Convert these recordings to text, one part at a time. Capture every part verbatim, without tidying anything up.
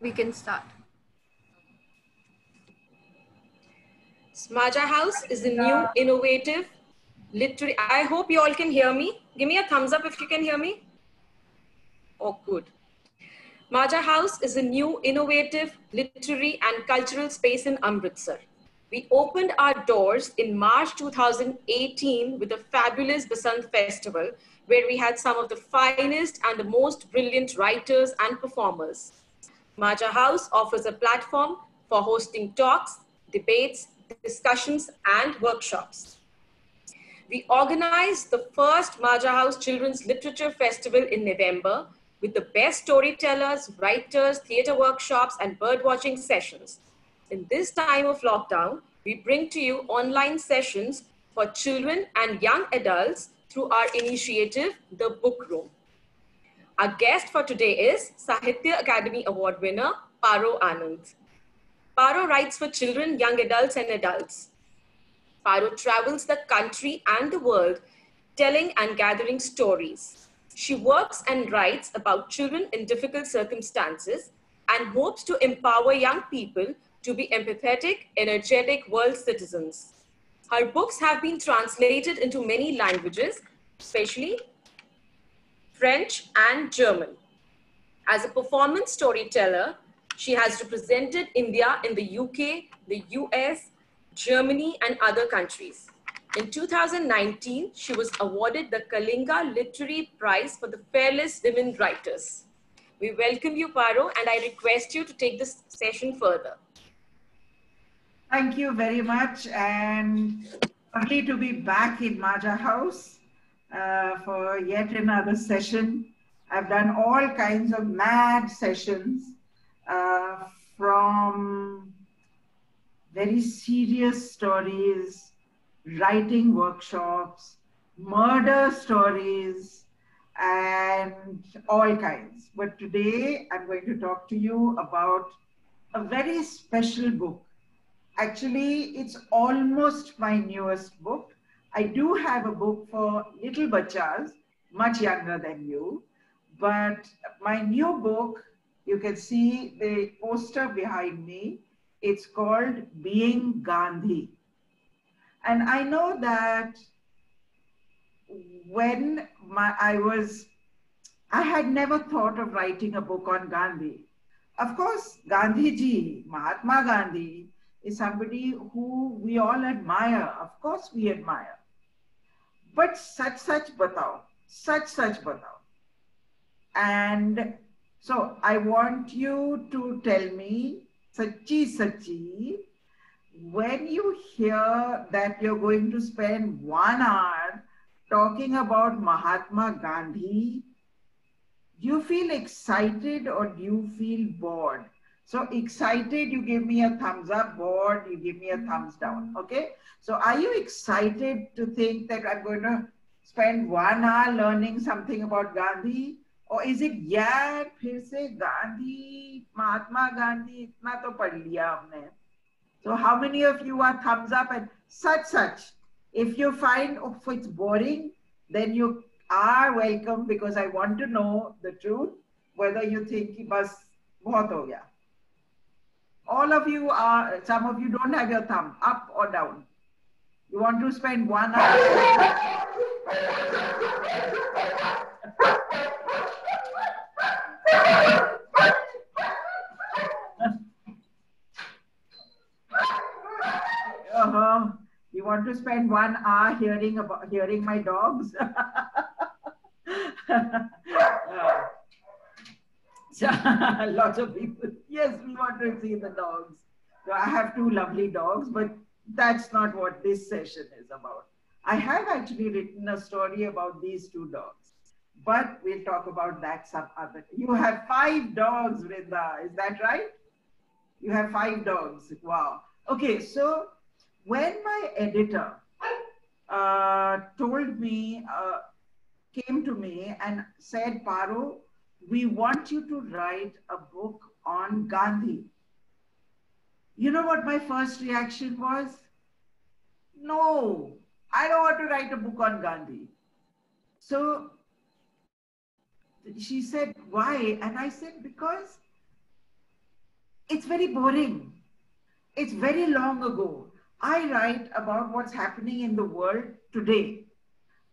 we can start. Majha House is the new innovative literary. I hope you all can hear me. Give me a thumbs up if you can hear me. Oh, good. Majha House is a new innovative literary and cultural space in Amritsar. We opened our doors in March two thousand eighteen with a fabulous Basant Festival, where we had some of the finest and the most brilliant writers and performers. Majha House offers a platform for hosting talks, debates, discussions, and workshops. We organized the first Majha House Children's Literature Festival in November with the best storytellers, writers, theatre workshops, and birdwatching sessions. In this time of lockdown, we bring to you online sessions for children and young adults through our initiative, The Book Room. Our guest for today is Sahitya Akademi Award winner, Paro Anand. Paro writes for children, young adults, and adults. Paro travels the country and the world, telling and gathering stories. She works and writes about children in difficult circumstances and hopes to empower young people to be empathetic, energetic world citizens. Her books have been translated into many languages, especially French and German. As a performance storyteller, she has represented India in the U K, the U S, Germany, and other countries. In two thousand nineteen, she was awarded the Kalinga Literary Prize for the Fearless Women Writers. We welcome you, Paro, and I request you to take this session further. Thank you very much, and lovely to be back in Majha House uh, for yet another session. I've done all kinds of mad sessions, uh, from very serious stories, writing workshops, murder stories, and all kinds. But today I'm going to talk to you about a very special book. Actually, it's almost my newest book. I do have a book for little bachas, much younger than you. But my new book, you can see the poster behind me. It's called Being Gandhi. And I know that when my, I was, I had never thought of writing a book on Gandhi. Of course, Gandhiji, Mahatma Gandhi, is somebody who we all admire. Of course we admire. But such, such batao. Such, such batao. And so I want you to tell me, sachi, sachi, when you hear that you're going to spend one hour talking about Mahatma Gandhi, do you feel excited or do you feel bored? So excited, you give me a thumbs up, bored, you give me a thumbs down, okay? So are you excited to think that I'm going to spend one hour learning something about Gandhi? Or is it, yaar, phir se Gandhi, Mahatma Gandhi, itna to pad liya humne. So how many of you are thumbs up and such, such? If you find oh, it's boring, then you are welcome, because I want to know the truth, whether you think bas bahut ho gaya. All of you are, some of you don't have your thumb up or down. You want to spend one hour. uh-huh. You want to spend one hour hearing about hearing my dogs. uh. Lots of people. Yes, we want to see the dogs. So I have two lovely dogs, but that's not what this session is about. I have actually written a story about these two dogs, but we'll talk about that some other. You have five dogs, Vrinda. Is that right? You have five dogs. Wow. Okay, so when my editor uh, told me, uh, came to me and said, Paro, we want you to write a book on Gandhi. You know what my first reaction was? No, I don't want to write a book on Gandhi. So she said, why? And I said, because it's very boring. It's very long ago. I write about what's happening in the world today.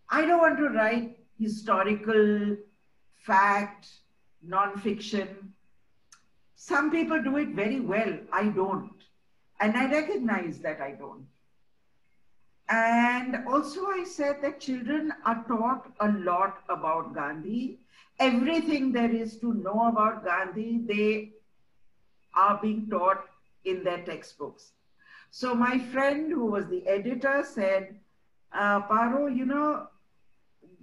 I don't want to write historical, fact, non-fiction. Some people do it very well. I don't. And I recognize that I don't. And also I said that children are taught a lot about Gandhi. Everything there is to know about Gandhi, they are being taught in their textbooks. So my friend who was the editor said, uh, Paro, you know,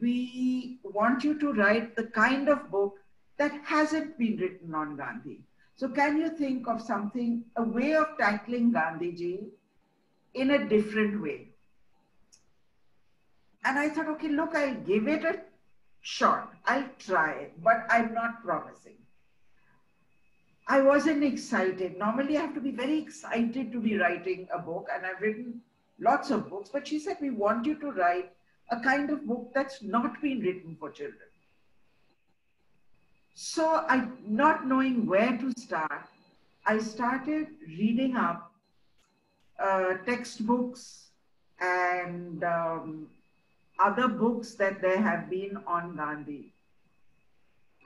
we want you to write the kind of book that hasn't been written on Gandhi. So can you think of something, a way of tackling Gandhiji in a different way? And I thought, okay, look, I'll give it a shot. I'll try, but I'm not promising. I wasn't excited. Normally I have to be very excited to be writing a book, and I've written lots of books, but she said, we want you to write a kind of book that's not been written for children. So I, not knowing where to start, I started reading up uh, textbooks and um, other books that there have been on Gandhi.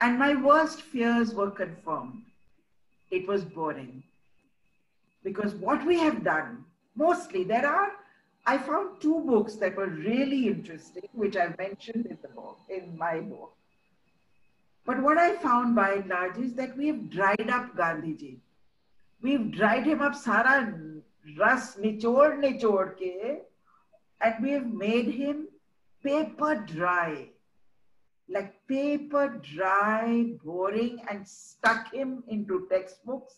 And my worst fears were confirmed. It was boring. Because what we have done, mostly there are, I found two books that were really interesting, which I mentioned in the book, in my book. But what I found by and large is that we have dried up Gandhiji. We've dried him up, sara ras nichod nichod ke, and we have made him paper dry. Like paper dry, boring, and stuck him into textbooks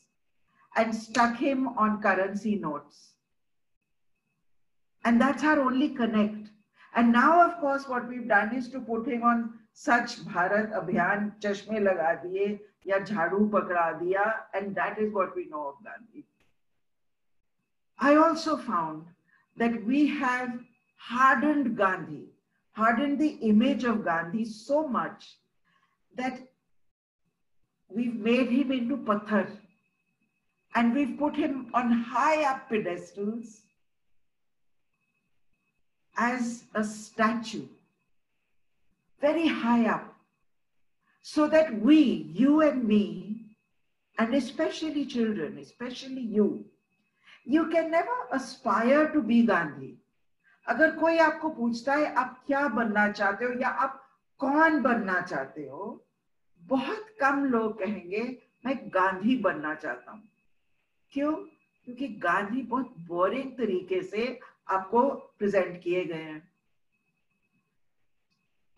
and stuck him on currency notes. And that's our only connect. And now, of course, what we've done is to put him on such Bharat Abhiyan, chashme laga diye, ya jhadu pakra diya, and that is what we know of Gandhi. I also found that we have hardened Gandhi. hardened the image of Gandhi so much that we've made him into pathar, and we've put him on high up pedestals as a statue, very high up, so that we, you and me, and especially children, especially you, you can never aspire to be Gandhi. अगर कोई आपको पूछता है आप क्या बनना चाहते हो या आप कौन बनना चाहते हो, बहुत कम लोग कहेंगे मैं गांधी बनना चाहता हूँ। क्यों? क्योंकि गांधी बहुत बोरिंग तरीके से आपको प्रेजेंट किए गए हैं।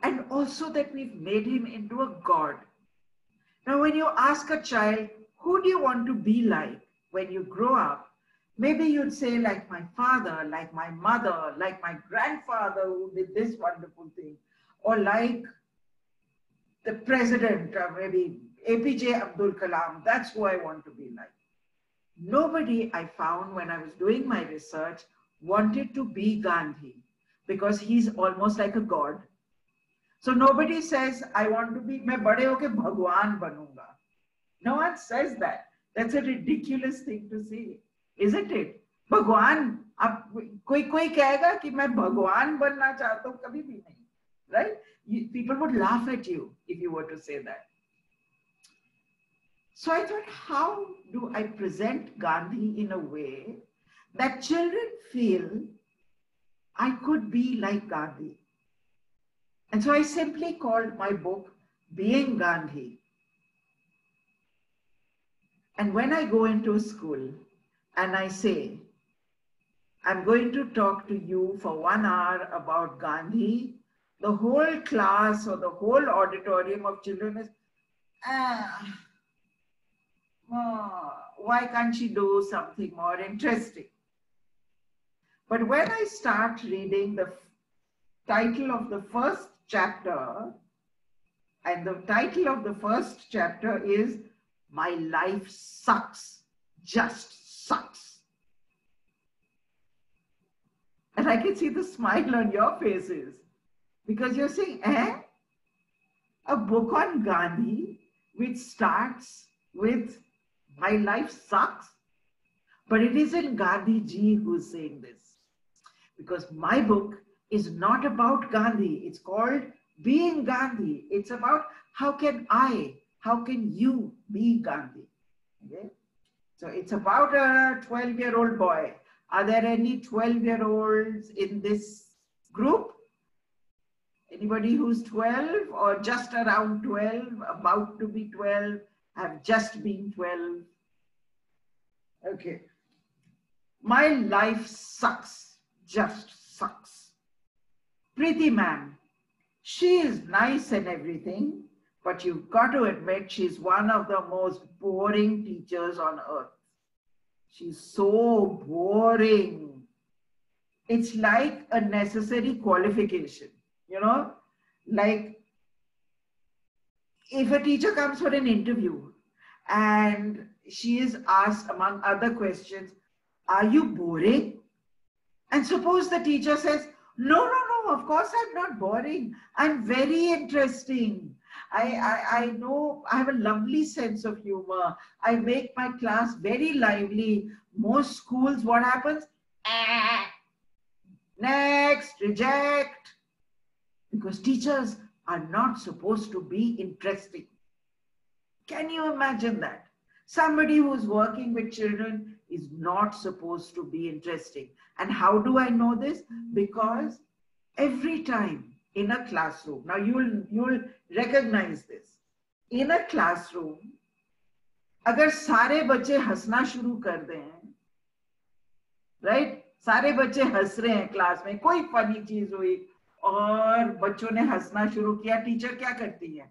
And also that we made him into a god. Now when you ask a child who do you want to be like when you grow up, maybe you'd say like my father, like my mother, like my grandfather who did this wonderful thing, or like the president, or maybe A P J Abdul Kalam, that's who I want to be like. Nobody I found when I was doing my research wanted to be Gandhi because he's almost like a god. So nobody says, I want to be, main bade hoke Bhagwan banunga. No one says that. That's a ridiculous thing to say. Isn't it? Bhagwan, आप कोई कोई कहेगा कि मैं भगवान बनना चाहता हूँ, कभी भी नहीं, right? You, people would laugh at you if you were to say that. So I thought, how do I present Gandhi in a way that children feel I could be like Gandhi? And so I simply called my book Being Gandhi. And when I go into a school, and I say, I'm going to talk to you for one hour about Gandhi, the whole class or the whole auditorium of children is, ah, oh, why can't she do something more interesting? But when I start reading the title of the first chapter, and the title of the first chapter is, My Life Sucks, Just Sucks. And I can see the smile on your faces because you're saying, eh? A book on Gandhi which starts with my life sucks, but it isn't Gandhiji who's saying this, because my book is not about Gandhi. It's called Being Gandhi. It's about how can I, how can you be Gandhi? Okay? So it's about a twelve-year-old boy. Are there any twelve-year-olds in this group? Anybody who's twelve or just around twelve, about to be twelve, have just been twelve? Okay. My life sucks, just sucks. Preeti ma'am, she is nice and everything, but you've got to admit she's one of the most boring teachers on earth. She's so boring. It's like a necessary qualification, you know? Like, if a teacher comes for an interview and she is asked, among other questions, are you boring? And suppose the teacher says, no, no, no, of course I'm not boring. I'm very interesting. I, I, I know I have a lovely sense of humor. I make my class very lively. Most schools, what happens? Ah, next, reject. Because teachers are not supposed to be interesting. Can you imagine that? Somebody who's working with children is not supposed to be interesting. And how do I know this? Because every time in a classroom, now you'll, you'll recognize this. In a classroom, agar sare bache hasna shuru kar de hain, right? Sare bache has rahe hain class mein, koi funny cheez hui, aur bachon ne hasna shuru kiya, teacher kya karti hai?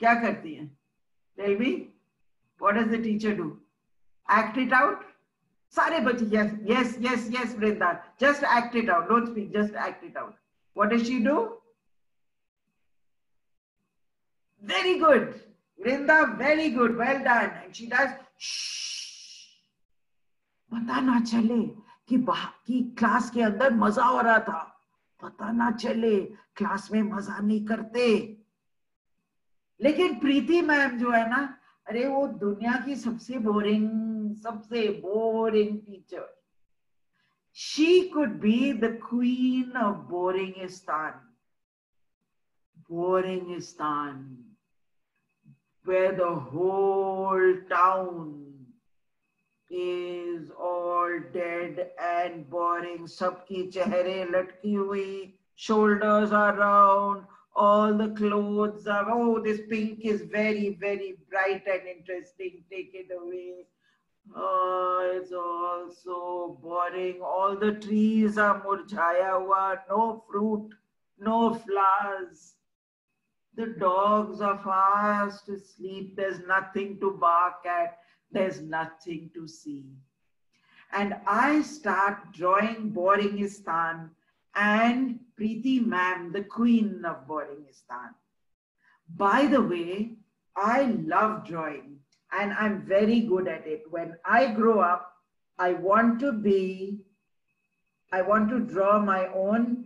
Kya karti hai? Tell me, what does the teacher do? Act it out? Sare bache, yes, yes, yes, yes, Vrinda. Just act it out, don't speak, just act it out. What does she do? Very good. Vrinda, very good. Well done. And she does, shh. Pata na chale ki baaki class ke andar maza ho raha tha. Pata na chale class mein maza nahi karte. Lekin Preeti ma'am jo hai na, अरे वो दुनिया की सबसे boring, सबसे boring teacher. She could be the queen of Boringistan. Boringistan, where the whole town is all dead and boring. Sabki chehre latki hui, shoulders are round, all the clothes are, oh, this pink is very, very bright and interesting, take it away. Oh, it's all so boring. All the trees are murjhaya hua, no fruit, no flowers. The dogs are fast asleep. There's nothing to bark at. There's nothing to see. And I start drawing Boringistan and Preeti ma'am, the queen of Boringistan. By the way, I love drawing. And I'm very good at it. When I grow up, I want to be, I want to draw my own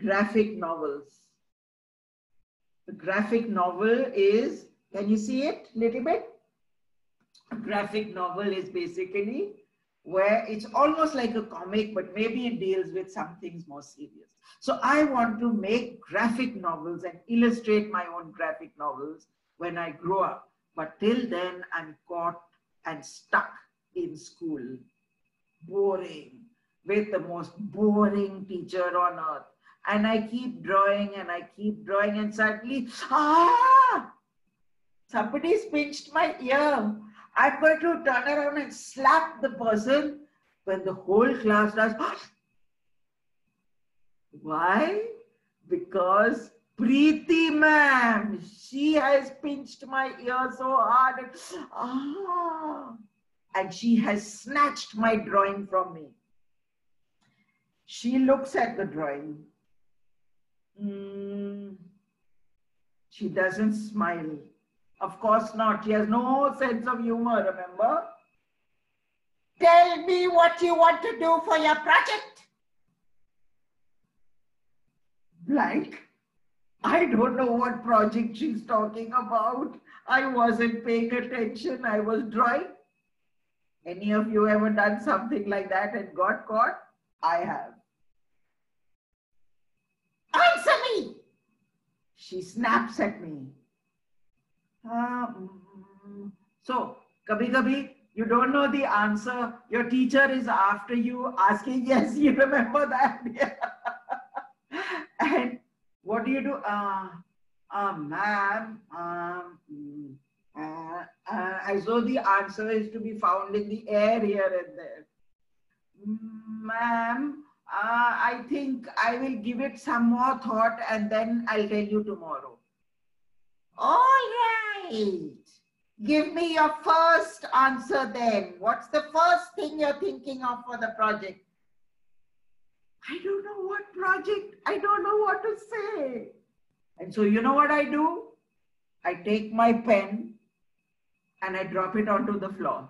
graphic novels. The graphic novel is, can you see it a little bit? A graphic novel is basically where it's almost like a comic, but maybe it deals with some things more serious. So I want to make graphic novels and illustrate my own graphic novels when I grow up. But till then, I'm caught and stuck in school, boring, with the most boring teacher on earth. And I keep drawing and I keep drawing and suddenly, ah, somebody's pinched my ear. I'm going to turn around and slap the person when the whole class does. Ah. Why? Because Preeti ma'am, she has pinched my ear so hard. Ah, and she has snatched my drawing from me. She looks at the drawing. Mm, she doesn't smile. Of course not. She has no sense of humor, remember? Tell me what you want to do for your project. Blank. I don't know what project she's talking about. I wasn't paying attention, I was drawing. Any of you ever done something like that and got caught? I have. Answer me! She snaps at me. Um, so, kabhi kabhi, you don't know the answer. Your teacher is after you asking, yes, you remember that? And what do you do? Uh, uh, ma'am, um, uh, uh, as though the answer is to be found in the air here and there. Ma'am, uh, I think I will give it some more thought and then I'll tell you tomorrow. All right. Give me your first answer then. What's the first thing you're thinking of for the project? I don't know what project. I don't know what to say. And so you know what I do? I take my pen and I drop it onto the floor.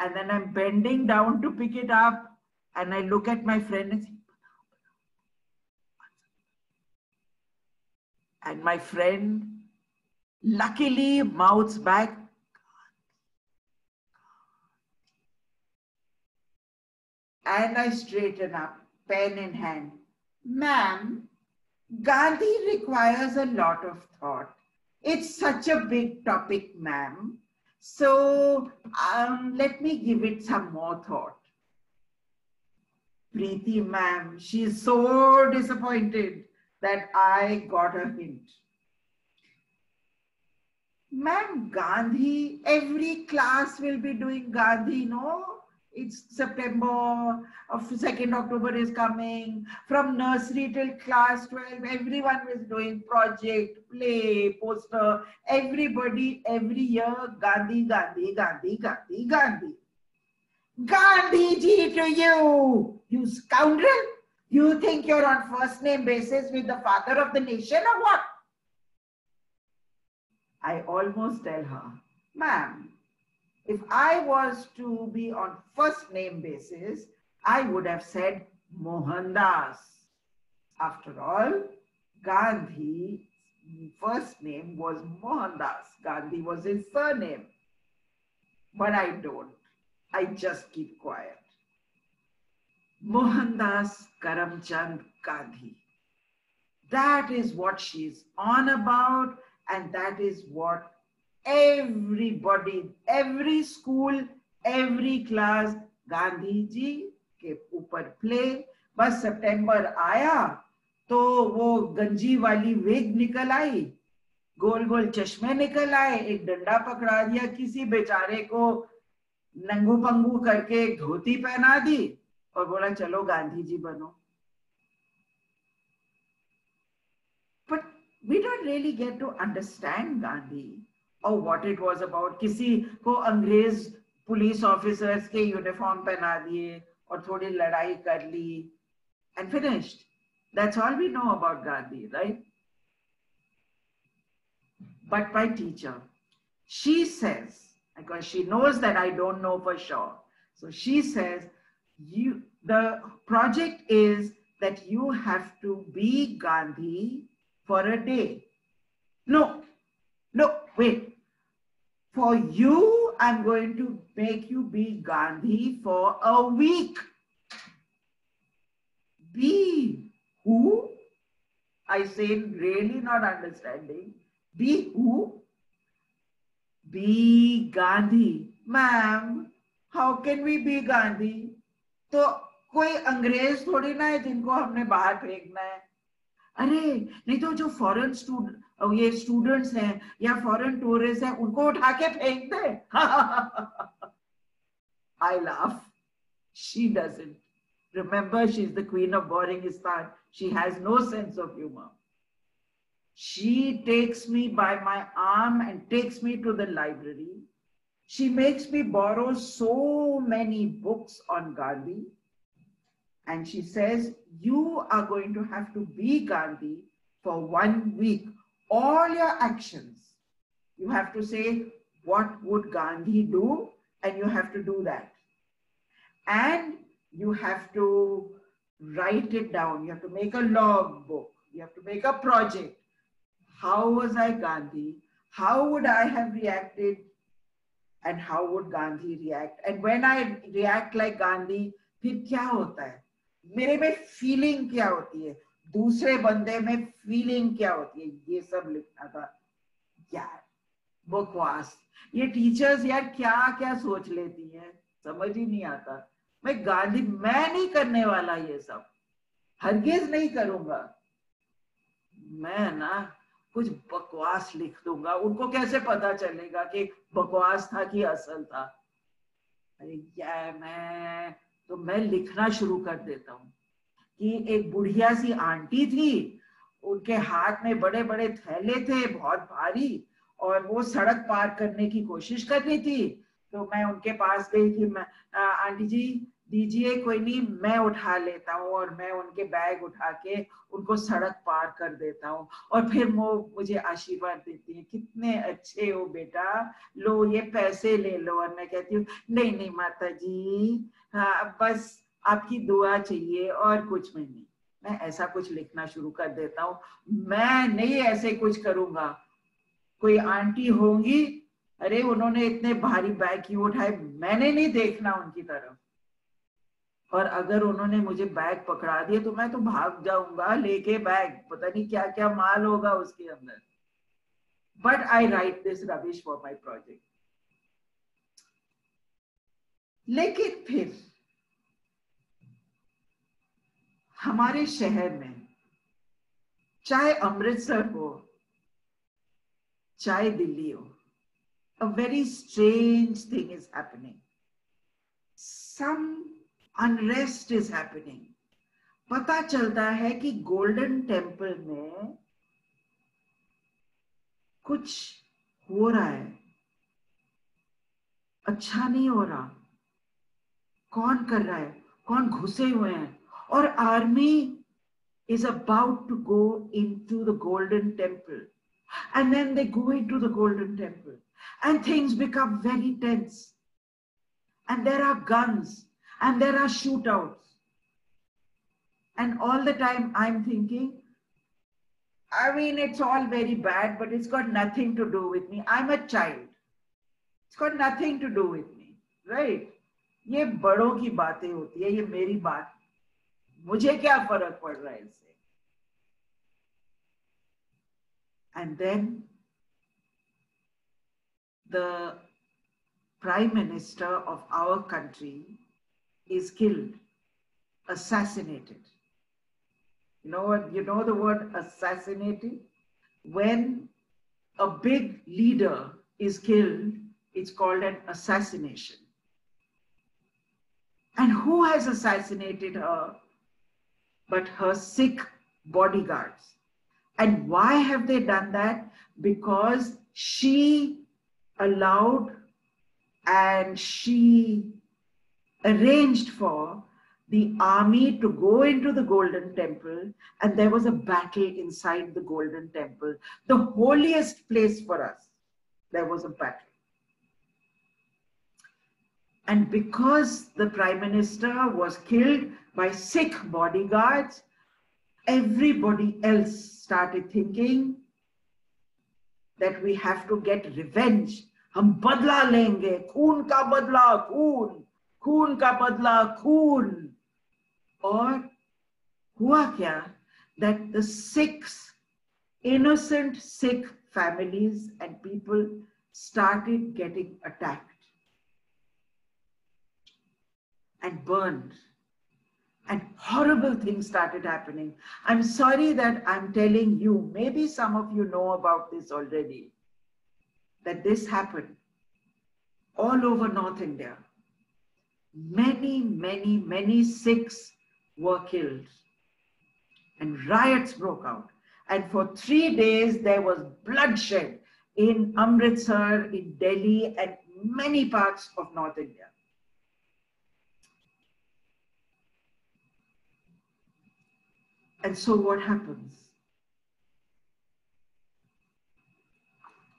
And then I'm bending down to pick it up. And I look at my friend and say, and my friend luckily mouths back, and I straighten up, pen in hand. Ma'am, Gandhi requires a lot of thought. It's such a big topic, ma'am. So um, let me give it some more thought. Preeti, ma'am, she's so disappointed that I got a hint. Ma'am, Gandhi, every class will be doing Gandhi, no? It's September, second October is coming. From nursery till class twelve, everyone is doing project, play, poster. Everybody, every year, Gandhi, Gandhi, Gandhi, Gandhi, Gandhi. Gandhiji to you, you scoundrel. You think you're on first name basis with the father of the nation or what? I almost tell her, ma'am, if I was to be on first name basis, I would have said Mohandas. After all, Gandhi's first name was Mohandas. Gandhi was his surname. But I don't. I just keep quiet. Mohandas Karamchand Gandhi. That is what she's on about. And that is what everybody, every school, every class, Gandhi ji ke upar play. Bas September aaya, to wo ganji wali wig nikal aayi, gol gol chashme nikal aaye, ek danda pakda diya kisi bechare ko, nangu pangu karke ek dhoti pehna di, aur bola chalo Gandhi ji bano. We don't really get to understand Gandhi or what it was about. Kisi ko Angrez police officers ke uniform pehna diye aur thodi ladai kar li and finished. That's all we know about Gandhi, right? But my teacher, she says, because she knows that I don't know for sure. So she says, you, the project is that you have to be Gandhi for a day. No, no, wait. For you, I'm going to make you be Gandhi for a week. Be who? I say, really not understanding. Be who? Be Gandhi. Ma'am, how can we be Gandhi? So, koi Angrez thodi na hai jinko humne bahar phekna hai. अरे नहीं तो जो foreign student ये students हैं या foreign tourist हैं उनको उठा के फेंक दे. I laugh. She doesn't. Remember, she's the queen of Boringistan. She has no sense of humor. She takes me by my arm and takes me to the library. She makes me borrow so many books on Gandhi. And she says, you are going to have to be Gandhi for one week. All your actions, you have to say, what would Gandhi do? And you have to do that. And you have to write it down. You have to make a log book. You have to make a project. How was I Gandhi? how would I have reacted and how would Gandhi react? And when I react like Gandhi, फिर क्या होता है? मेरे में feeling क्या होती है? दूसरे बंदे में फीलिंग क्या होती है? ये सब लिखना था यार, बकवास। ये टीचर्स यार क्या क्या सोच लेती हैं, समझ ही नहीं आता। मैं गांधी मैं नहीं करने वाला, ये सब हरगिज नहीं करूंगा मैं ना। कुछ बकवास लिख दूंगा, उनको कैसे पता चलेगा कि बकवास था कि असल था। अरे यार मैं तो मैं लिखना शुरू कर देता हूँ कि एक बुढ़िया सी आंटी थी, उनके हाथ में बड़े बड़े थैले थे बहुत भारी, और वो सड़क पार करने की कोशिश कर रही थी। तो मैं उनके पास गई कि मैं, आंटी जी दीजिए, कोई नहीं मैं उठा लेता हूँ। और मैं उनके बैग उठा के उनको सड़क पार कर देता हूँ, और फिर वो मुझे आशीर्वाद देती है, कितने अच्छे हो बेटा, लो ये पैसे ले लो। और मैं कहती हूँ नहीं नहीं माता जी, हाँ बस आपकी दुआ चाहिए और कुछ में नहीं। मैं ऐसा कुछ लिखना शुरू कर देता हूँ। मैं नहीं ऐसे कुछ करूँगा। कोई आंटी होंगी, अरे उन्होंने इतने भारी बैग क्यों उठाए, मैंने नहीं देखना उनकी तरफ। और अगर उन्होंने मुझे बैग पकड़ा दिया तो मैं तो भाग जाऊंगा लेके बैग, पता नहीं क्या क्या माल होगा उसके अंदर। But I write this rubbish for my project. लेकिन फिर हमारे शहर में, चाहे अमृतसर हो चाहे दिल्ली हो, a very strange thing is happening. Some Unrest is happening. पता चलता है कि गोल्डन टेम्पल में कुछ हो रहा है, अच्छा नहीं हो रहा। कौन कर रहा है? कौन घुसे हुए हैं? और army is about to go into the golden temple, and then they go into the golden temple, and things become very tense, and there are guns. And there are shootouts. And all the time I'm thinking, I mean, it's all very bad, but it's got nothing to do with me. I'm a child. It's got nothing to do with me, right? ये बड़ों की बातें होती है, ये मेरी बात, मुझे क्या फर्क पड़ रहा है इससे? And then the Prime Minister of our country is killed, assassinated. You know what? You know the word assassinated? When a big leader is killed, it's called an assassination. And who has assassinated her but her Sikh bodyguards? And why have they done that? Because she allowed and she arranged for the army to go into the Golden Temple, and there was a battle inside the Golden Temple, the holiest place for us. There was a battle. And because the Prime Minister was killed by Sikh bodyguards, everybody else started thinking that we have to get revenge. Hum badla lenge, khoon ka badla, khoon. खून का बदला खून। और हुआ क्या? That the six innocent Sikh families and people started getting attacked and burned, and horrible things started happening. I'm sorry that I'm telling you, maybe some of you know about this already, that this happened all over North India. Many, many, many Sikhs were killed, and riots broke out. And for three days, there was bloodshed in Amritsar, in Delhi, and many parts of North India. And so, what happens?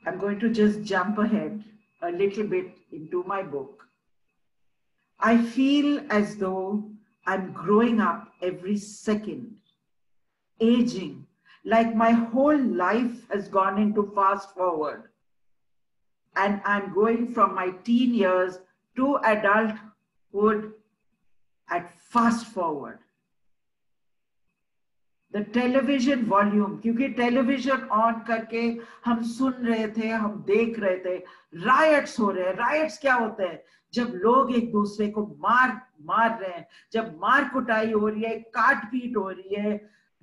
I'm going to just jump ahead a little bit into my book. I feel as though I'm growing up every second, aging, like my whole life has gone into fast forward and I'm going from my teen years to adulthood at fast forward. The television volume, क्योंकि television on करके हम सुन रहे थे, हम देख रहे थे, riots हो रहे हैं, riots क्या होते हैं? जब लोग एक दूसरे को मार मार रहे हैं, जब मार कुटाई हो रही है, काट पीट हो रही है,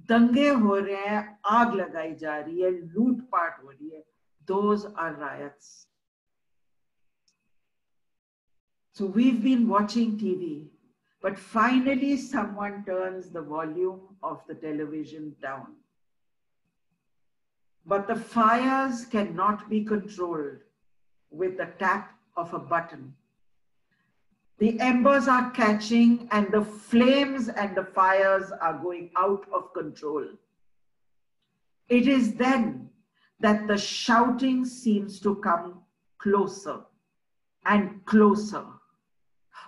दंगे हो रहे हैं, आग लगाई जा रही है, लूटपाट हो रही है, those are riots. So we've been watching T V, but finally someone turns the volume of the television down. But the fires cannot be controlled with the tap of a button. The embers are catching and the flames and the fires are going out of control. It is then that the shouting seems to come closer and closer.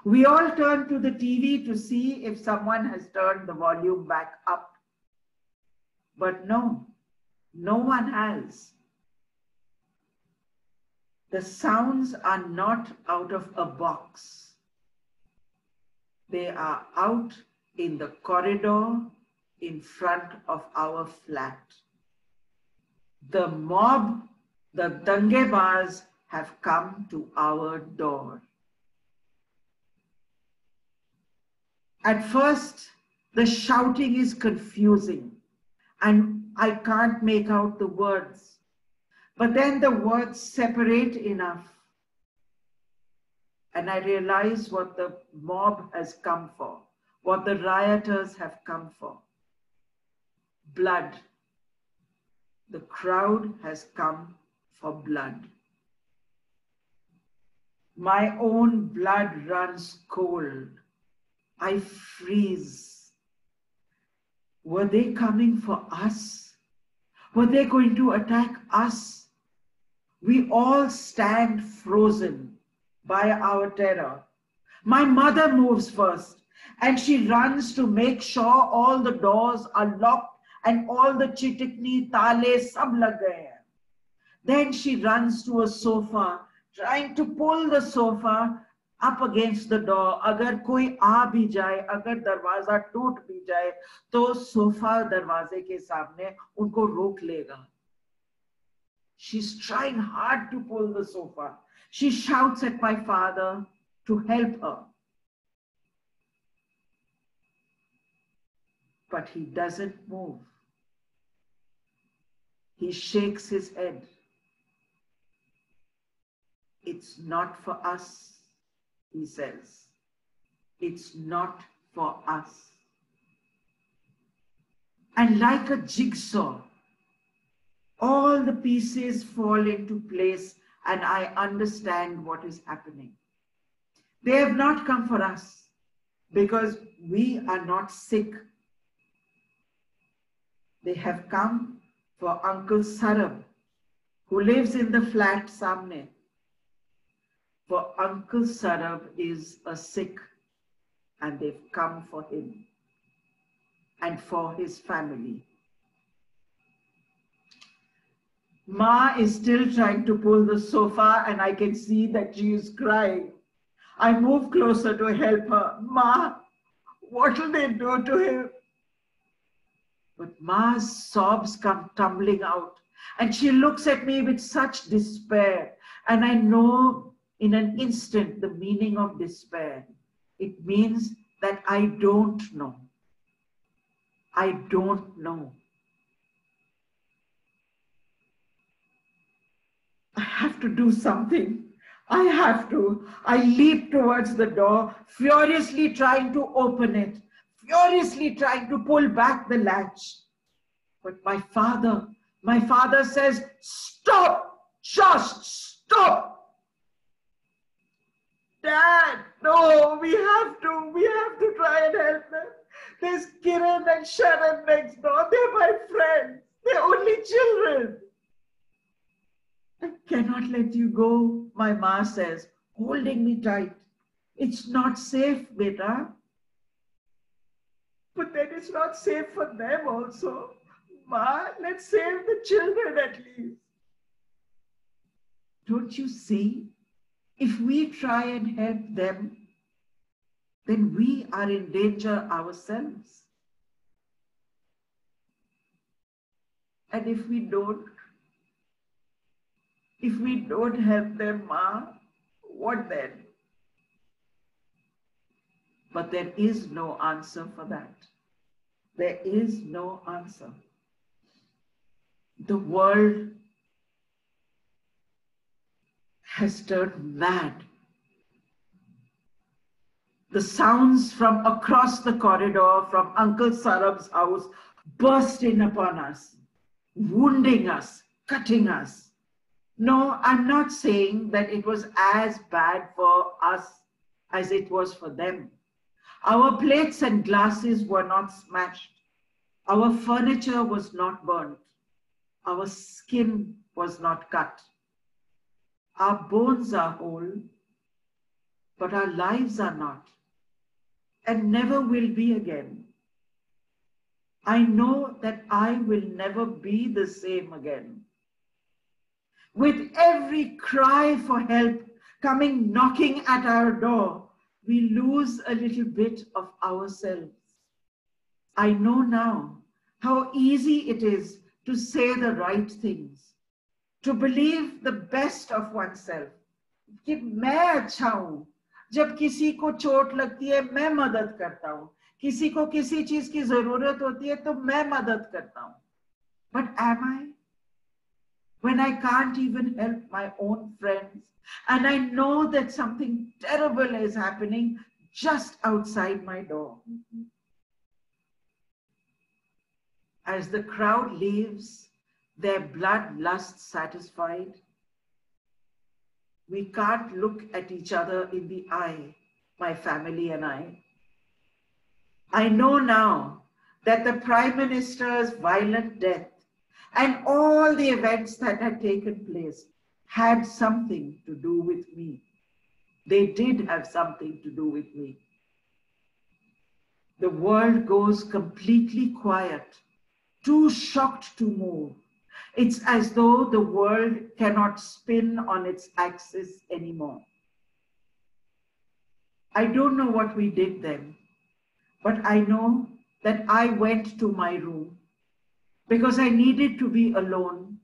We all turn to the T V to see if someone has turned the volume back up. But no, no one has. The sounds are not out of a box. They are out in the corridor in front of our flat. The mob, the dangebaz have come to our door. At first, the shouting is confusing and I can't make out the words. But then the words separate enough and I realize what the mob has come for, what the rioters have come for. Blood. The crowd has come for blood. My own blood runs cold. I freeze. Were they coming for us? Were they going to attack us? We all stand frozen by our terror. My mother moves first and she runs to make sure all the doors are locked and all the chitikni, tale, sab lag gaye hain. Then she runs to a sofa, trying to pull the sofa up against the door. अगर कोई आ भी जाए, अगर दरवाजा टूट भी जाए, तो सोफा दरवाजे के सामने उनको रोक लेगा. She's trying hard to pull the sofa. She shouts at my father to help her. But he doesn't move. He shakes his head. It's not for us. He says, it's not for us. And like a jigsaw, all the pieces fall into place and I understand what is happening. They have not come for us because we are not sick. They have come for Uncle Sarab, who lives in the flat samne. For Uncle Sarab is a sick and they've come for him and for his family. Ma is still trying to pull the sofa and I can see that she is crying. I move closer to help her. Ma, what will they do to him? But Ma's sobs come tumbling out and she looks at me with such despair and I know in an instant, the meaning of despair. It means that I don't know. I don't know. I have to do something. I have to. I leap towards the door, furiously trying to open it, furiously trying to pull back the latch. But my father, my father says, stop, just stop. Dad, no, we have to, we have to try and help them. There's Kiran and Sharon next door. They're my friends. They're only children. I cannot let you go, my ma says, holding me tight. It's not safe, beta. But then it's not safe for them also. Ma, let's save the children at least. Don't you see? If we try and help them, then we are in danger ourselves. And if we don't, if we don't help them, Ma, what then? But there is no answer for that. There is no answer. The world has turned mad. The sounds from across the corridor, from Uncle Sarab's house, burst in upon us, wounding us, cutting us. No, I'm not saying that it was as bad for us as it was for them. Our plates and glasses were not smashed. Our furniture was not burnt. Our skin was not cut. Our bones are whole, but our lives are not, and never will be again. I know that I will never be the same again. With every cry for help coming knocking at our door, we lose a little bit of ourselves. I know now how easy it is to say the right things, to believe the best of oneself. कि मैं अच्छा हूँ, जब किसी को चोट लगती है मैं मदद करता हूँ, किसी को किसी चीज की जरूरत होती है तो मैं मदद करता हूँ. But am I? When I can't even help my own friends, and I know that something terrible is happening just outside my door. As the crowd leaves, their bloodlust satisfied, we can't look at each other in the eye, my family and I. I know now that the Prime Minister's violent death and all the events that had taken place had something to do with me. They did have something to do with me. The world goes completely quiet, too shocked to move. It's as though the world cannot spin on its axis anymore. I don't know what we did then, but I know that I went to my room because I needed to be alone.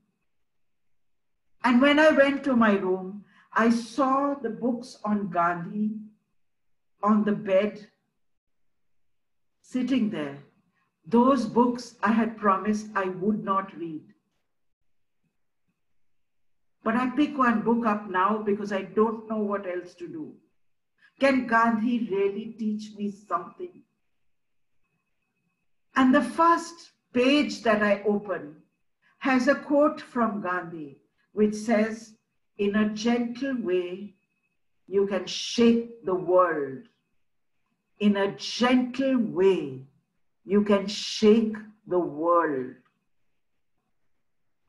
And when I went to my room, I saw the books on Gandhi on the bed, sitting there. Those books I had promised I would not read. But I pick one book up now because I don't know what else to do. Can Gandhi really teach me something? And the first page that I open has a quote from Gandhi, which says, "In a gentle way, you can shake the world. In a gentle way, you can shake the world."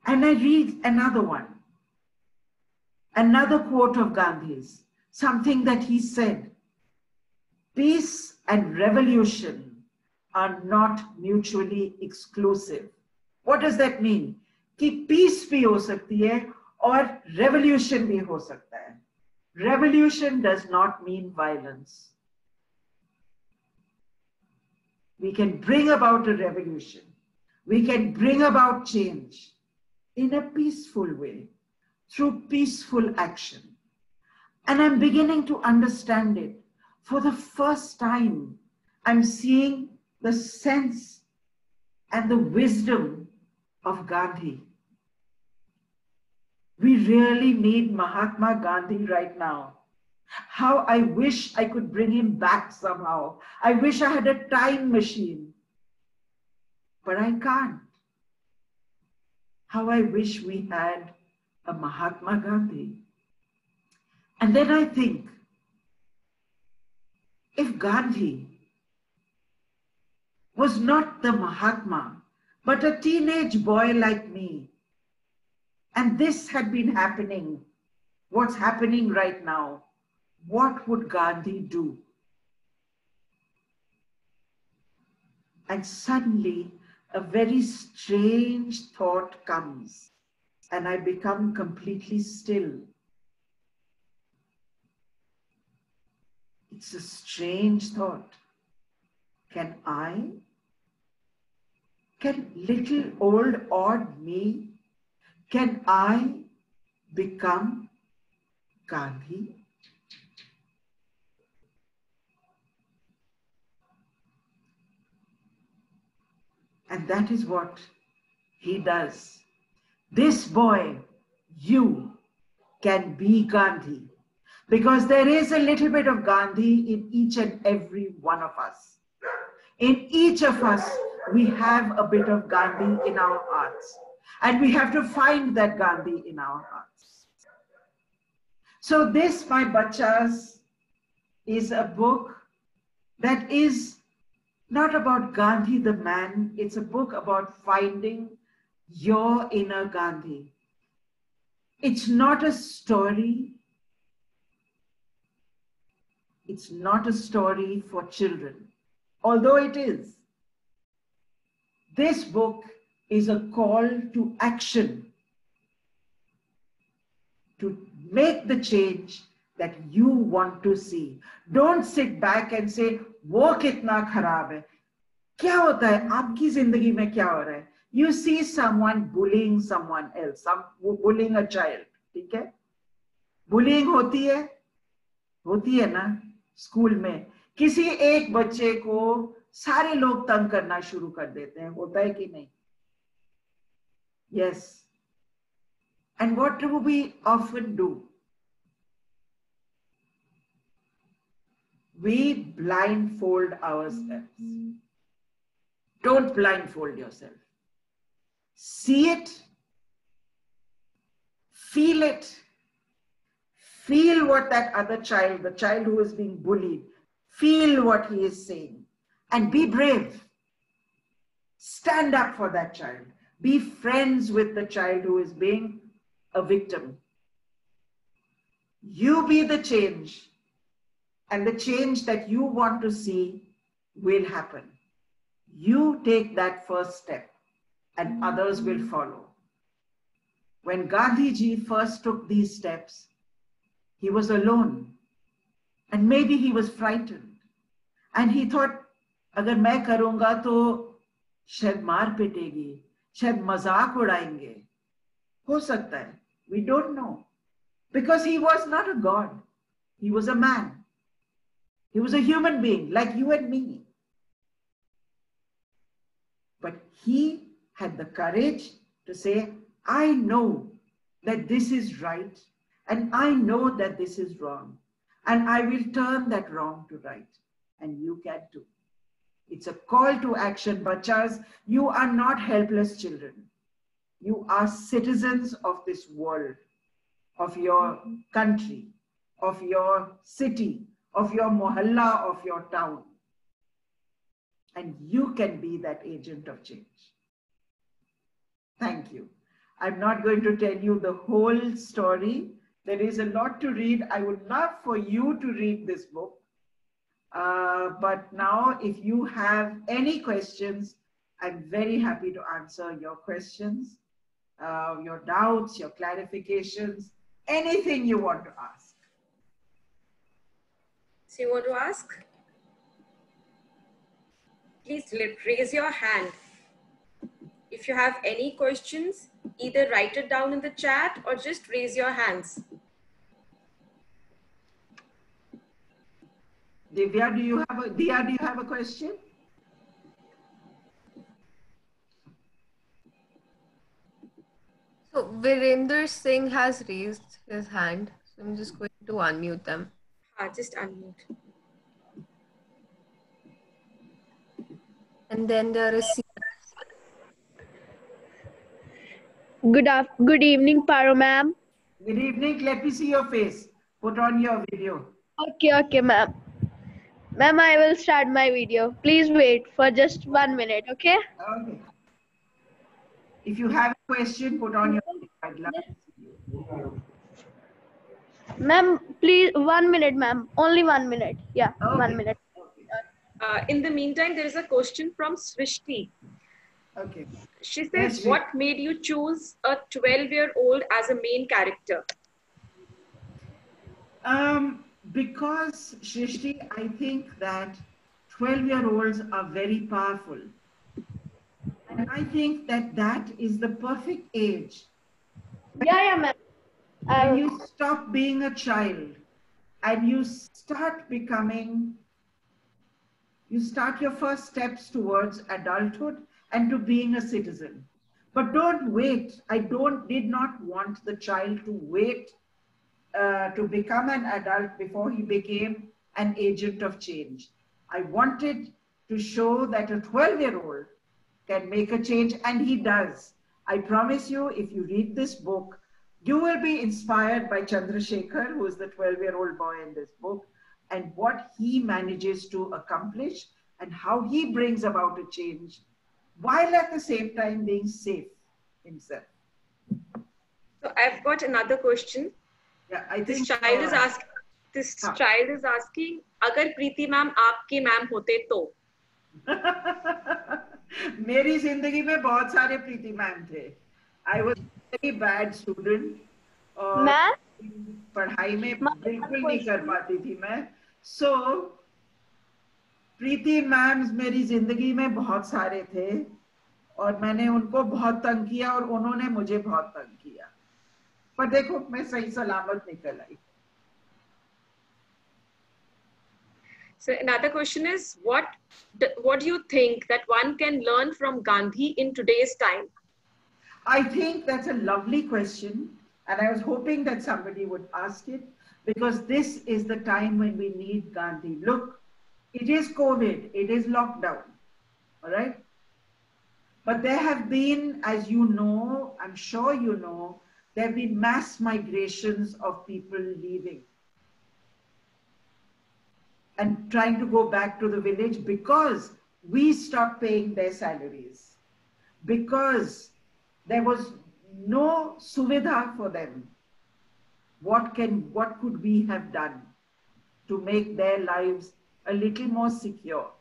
And I read another one. Another quote of Gandhi's, something that he said, "Peace and revolution are not mutually exclusive." What does that mean? Ki peace bhi ho sakti hai aur revolution bhi ho sakta hai. Revolution does not mean violence. We can bring about a revolution. We can bring about change in a peaceful way, through peaceful action. And I'm beginning to understand it. For the first time, I'm seeing the sense and the wisdom of Gandhi. We really need Mahatma Gandhi right now. How I wish I could bring him back somehow. I wish I had a time machine, but I can't. How I wish we had a Mahatma Gandhi. And then I think, if Gandhi was not the Mahatma, but a teenage boy like me, and this had been happening, what's happening right now, what would Gandhi do? And suddenly, a very strange thought comes. And I become completely still It's a strange thought. Can I? Can little old odd me? Can I become Gandhi? And that is what he does. This boy, you can be Gandhi, because there is a little bit of Gandhi in each and every one of us. In each of us, we have a bit of Gandhi in our hearts, and we have to find that Gandhi in our hearts. So this, my bachas, is a book that is not about Gandhi the man. It's a book about finding your inner Gandhi. It's not a story. It's not a story for children, although it is. This book is a call to action, to make the change that you want to see. Don't sit back and say, "Wo kitna kharab hai? Kya hota hai? Aapki zindagi mein kya ho raha hai?" You see someone bullying someone else, some bullying a child. ठीक है? Bullying होती है, होती है ना school में। किसी एक बच्चे को सारे लोग तंग करना शुरू कर देते हैं, होता है कि नहीं? Yes. And what do we often do? We blindfold ourselves. Don't blindfold yourself. See it, feel it, feel what that other child, the child who is being bullied, feel what he is saying, and be brave. Stand up for that child. Be friends with the child who is being a victim. You be the change, and the change that you want to see will happen. You take that first step, and others will follow. When Gandhiji first took these steps, he was alone, and maybe he was frightened, and he thought, "Agar main karunga to shayad maar pitegi, shayad mazak udayenge." Ho sakta hai. We don't know, because he was not a god. He was a man. He was a human being like you and me. But he had the courage to say, "I know that this is right, and I know that this is wrong, and I will turn that wrong to right." And you can too. It's a call to action, bachas. You are not helpless children. You are citizens of this world, of your country, of your city, of your mohalla, of your town. And you can be that agent of change. Thank you. I'm not going to tell you the whole story. There is a lot to read. I would love for you to read this book. Uh, but now, if you have any questions, I'm very happy to answer your questions, uh, your doubts, your clarifications, anything you want to ask. So you want to ask? Please raise your hand. If you have any questions, either write it down in the chat or just raise your hands. Divya, do you have a, Diya, do you have a question? So Virender Singh has raised his hand. So I'm just going to unmute them. Ah, just unmute. And then there is. Good afternoon. Good evening, Paro ma'am. Good evening. Let me see your face. Put on your video. Okay, okay, ma'am. Ma'am, I will start my video. Please wait for just one minute, okay? Okay. If you have a question, put on your video. Ma'am, please, one minute, ma'am. Only one minute. Yeah, okay. One minute. Uh, in the meantime, there is a question from Srishti. Okay. She says, yes, what made you choose a twelve-year-old as a main character? Um, because, Shrishti, I think that twelve-year-olds are very powerful. And I think that that is the perfect age. Yeah, yeah, ma'am. Um, you stop being a child and you start becoming, you start your first steps towards adulthood and to being a citizen. But don't wait. I don't, did not want the child to wait uh, to become an adult before he became an agent of change. I wanted to show that a twelve-year-old can make a change, and he does. I promise you, if you read this book, you will be inspired by Chandrasekhar, who is the twelve-year-old boy in this book, and what he manages to accomplish and how he brings about a change while at the same time being safe himself. So I've got another question. Yeah, I think this child uh, is asking, this huh. child is asking, agar Preeti ma'am aapke ma'am hote to? मेरी जिंदगी में बहुत सारे Preeti ma'am थे. I was a very bad student. और पढ़ाई में बिल्कुल नहीं कर पाती थी मैं. So प्रीति मैम्स मेरी जिंदगी में बहुत सारे थे और मैंने उनको बहुत तंग किया और उन्होंने मुझे बहुत तंग किया, पर देखो मैं सही सलामत निकल आई. So another question is, what what do you think that one can learn from Gandhi in today's time? I think that's a lovely question, and I was hoping that somebody would ask it, because this is the time when we need Gandhi. Look, it is COVID, it is lockdown, all right? But there have been, as you know, I'm sure you know, there have been mass migrations of people leaving and trying to go back to the village because we stopped paying their salaries, because there was no suvidha for them. What can, what could we have done to make their lives a little more secure?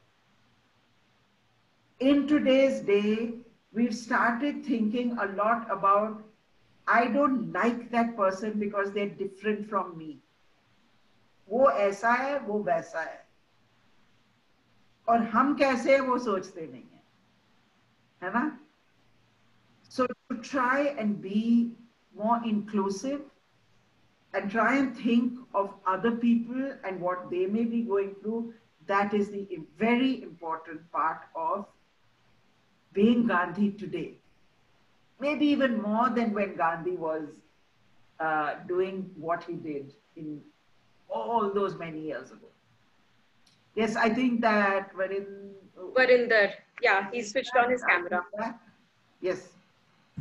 In today's day, we've started thinking a lot about, I don't like that person because they're different from me. वो ऐसा है, वो वैसा है, और हम कैसे वो सोचते नहीं है, है ना? So to try and be more inclusive and try and think of other people and what they may be going through, that is the very important part of being Gandhi today. Maybe even more than when Gandhi was uh, doing what he did in all those many years ago. Yes, I think that Varinder. Varinder, yeah, he switched on his camera. Yes.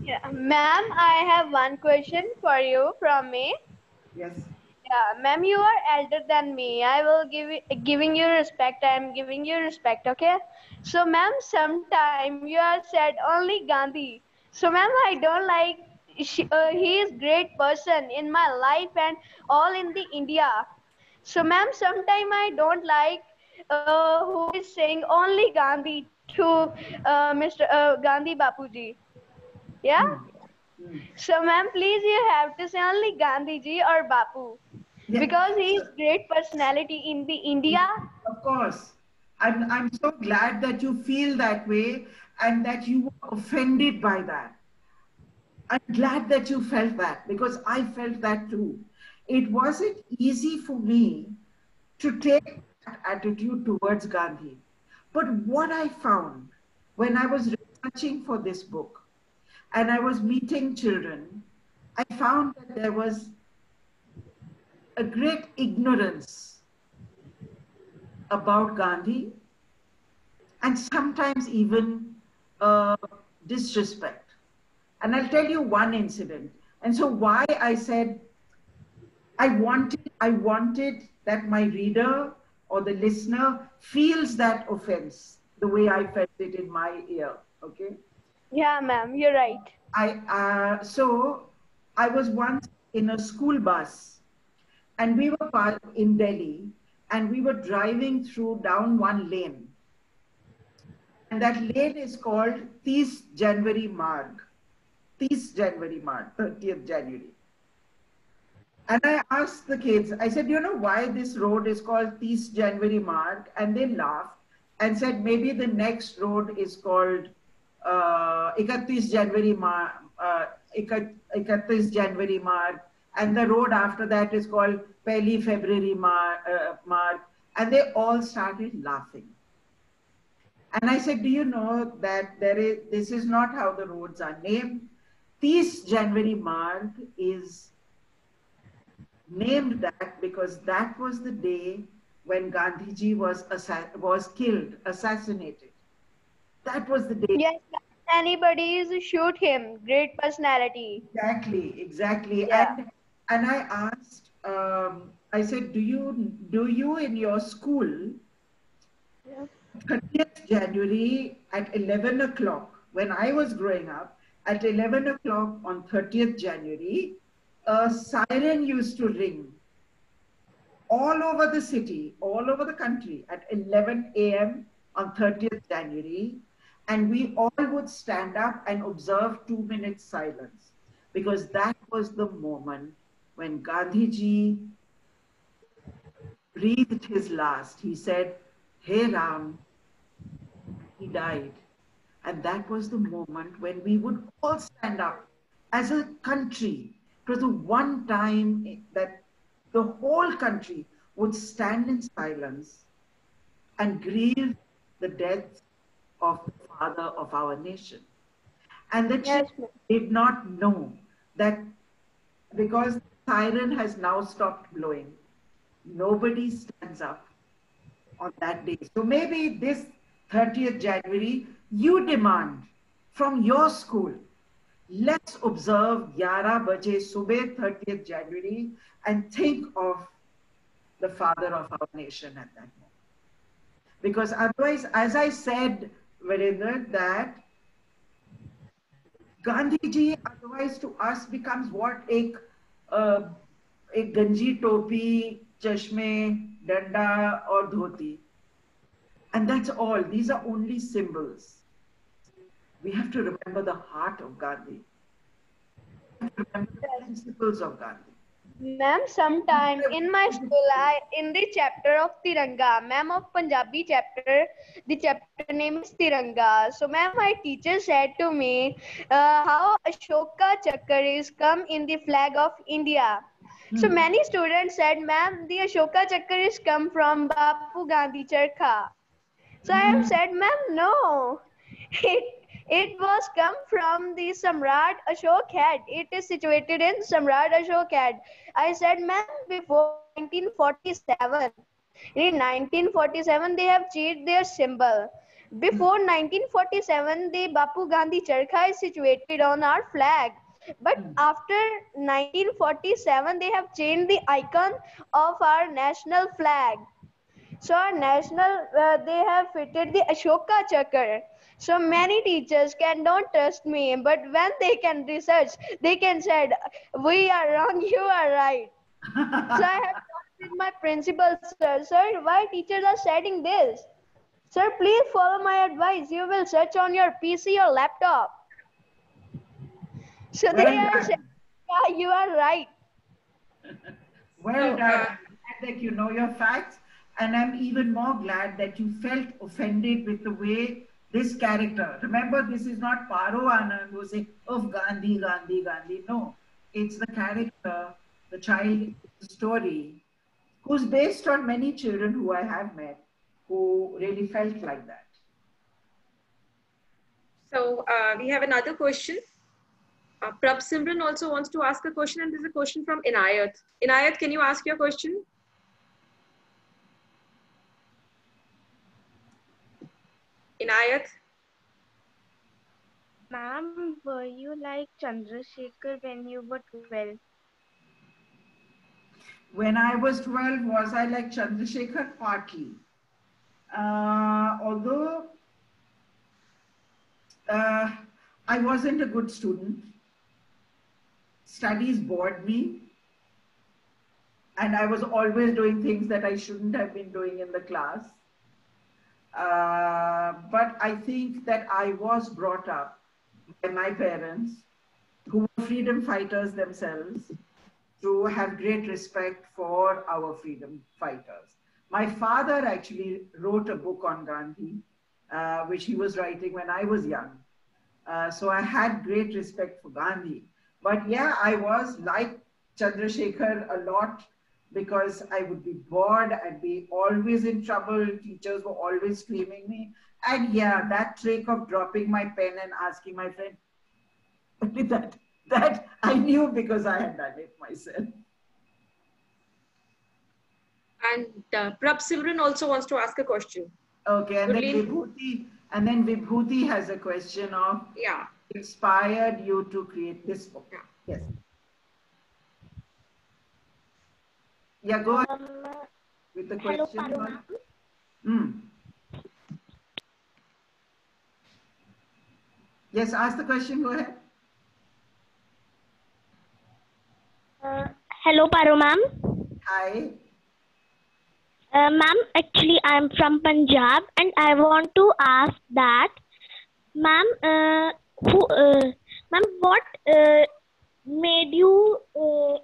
Yeah, ma'am, I have one question for you from me. Yes. Yeah, ma'am, you are elder than me. I will give giving you respect. I am giving you respect. Okay. So, ma'am, sometime you are said only Gandhi. So, ma'am, I don't like. She, uh, he is great person in my life and all in the India. So ma'am, sometime I don't like uh, who is saying only Gandhi to uh, Mister Uh, Gandhi Bapuji. Yeah? Mm-hmm. So ma'am, please you have to say only Gandhiji or Bapu. Yes. Because he is great personality in the India. Of course. I'm, I'm so glad that you feel that way and that you were offended by that. I'm glad that you felt that, because I felt that too. It wasn't easy for me to take that attitude towards Gandhi. But what I found when I was researching for this book and I was meeting children, I found that there was a great ignorance about Gandhi and sometimes even uh, disrespect. And I'll tell you one incident. And so why I said, I wanted, I wanted that my reader or the listener feels that offense the way I felt it in my ear, okay? Yeah, ma'am, you're right. I uh, so I was once in a school bus and we were parked in Delhi and we were driving through down one lane. And that lane is called thirtieth January Marg. thirtieth January March, thirtieth January. And I asked the kids, I said, you know why this road is called thirtieth January Mark? And they laughed and said, maybe the next road is called uh, thirty-first January Mark, uh, thirty-first January Mark. And the road after that is called first February Mark, uh, Mark. And they all started laughing. And I said, do you know that there is, this is not how the roads are named. thirtieth January Mark is named that because that was the day when Gandhiji was assa was killed, assassinated. That was the day. Yes, anybody is shoot him. Great personality. Exactly, exactly. Yeah. And, and I asked, um, I said, do you, do you in your school, yeah. thirtieth January at eleven o'clock, when I was growing up, at eleven o'clock on thirtieth January, a siren used to ring all over the city, all over the country at eleven A M on thirtieth January. And we all would stand up and observe two minutes silence because that was the moment when Gandhiji breathed his last. He said, "Hey Ram," he died. And that was the moment when we would all stand up as a country. It was the one time that the whole country would stand in silence and grieve the death of the father of our nation. And the yes, children did not know that because the siren has now stopped blowing, nobody stands up on that day. So maybe this thirtieth January, you demand from your school, let's observe eleven baje subah thirtieth January and think of the father of our nation at that moment. Because otherwise, as I said, Virendra, that Gandhiji otherwise to us becomes what? Ek, uh, ek ganji topi, chashme, danda or dhoti. And that's all. These are only symbols. We have to remember the heart of Gandhi. We have to remember the principles of Gandhi. Ma'am, sometime in my school, I, in the chapter of Tiranga, ma'am of Punjabi chapter, the chapter name is Tiranga. So ma'am, my teacher said to me, uh, how Ashoka Chakra is come in the flag of India. Hmm. So many students said, ma'am, the Ashoka Chakra is come from Bapu Gandhi Charkha. So hmm. I have said, ma'am, no. It It was come from the Samrat Ashoka head. It is situated in Samrat Ashoka head. I said, ma'am, before nineteen forty-seven. In nineteen forty-seven, they have changed their symbol. Before nineteen forty-seven, the Bapu Gandhi Charkha is situated on our flag. But after nineteen forty-seven, they have changed the icon of our national flag. So our national, uh, they have fitted the Ashoka Chakra. So many teachers can don't trust me, but when they can research, they can say, we are wrong, you are right. So I have talked with my principal, sir. Sir, why teachers are setting this? Sir, please follow my advice. You will search on your P C or laptop. So well they done. Are saying, yeah, you are right. Well done. I'm glad that you know your facts. And I'm even more glad that you felt offended with the way this character, remember, this is not Paro Anand who say, oh, Gandhi, Gandhi, Gandhi. No, it's the character, the child story, who's based on many children who I have met, who really felt like that. So uh, we have another question. Uh, Prab Simran also wants to ask a question, and this is a question from Inayat. Inayat, can you ask your question? Inayat? Ma'am, were you like Chandrasekhar when you were twelve? When I was twelve, was I like Chandrasekhar? Partly. Uh, although uh, I wasn't a good student. Studies bored me. And I was always doing things that I shouldn't have been doing in the class. Uh, but I think that I was brought up by my parents who were freedom fighters themselves. to have great respect for our freedom fighters. My father actually wrote a book on Gandhi, uh, which he was writing when I was young. Uh, so I had great respect for Gandhi. But yeah, I was like Chandrasekhar a lot, because I would be bored, I'd be always in trouble, teachers were always screaming me. And yeah, that trick of dropping my pen and asking my friend, that, that I knew because I had done it myself. And uh, Prab Simran also wants to ask a question. Okay, and then, Vibhuti, and then Vibhuti has a question of, yeah, inspired you to create this book. Yeah. Yes. Yeah, go ahead um, with the hello, question. Paro Ma'am. Mm. Yes, ask the question, go ahead. Uh, hello, Paro Ma'am. Hi. Uh, Ma'am, actually I'm from Punjab and I want to ask that, Ma'am, uh, who, uh, Ma'am, what uh, made you uh,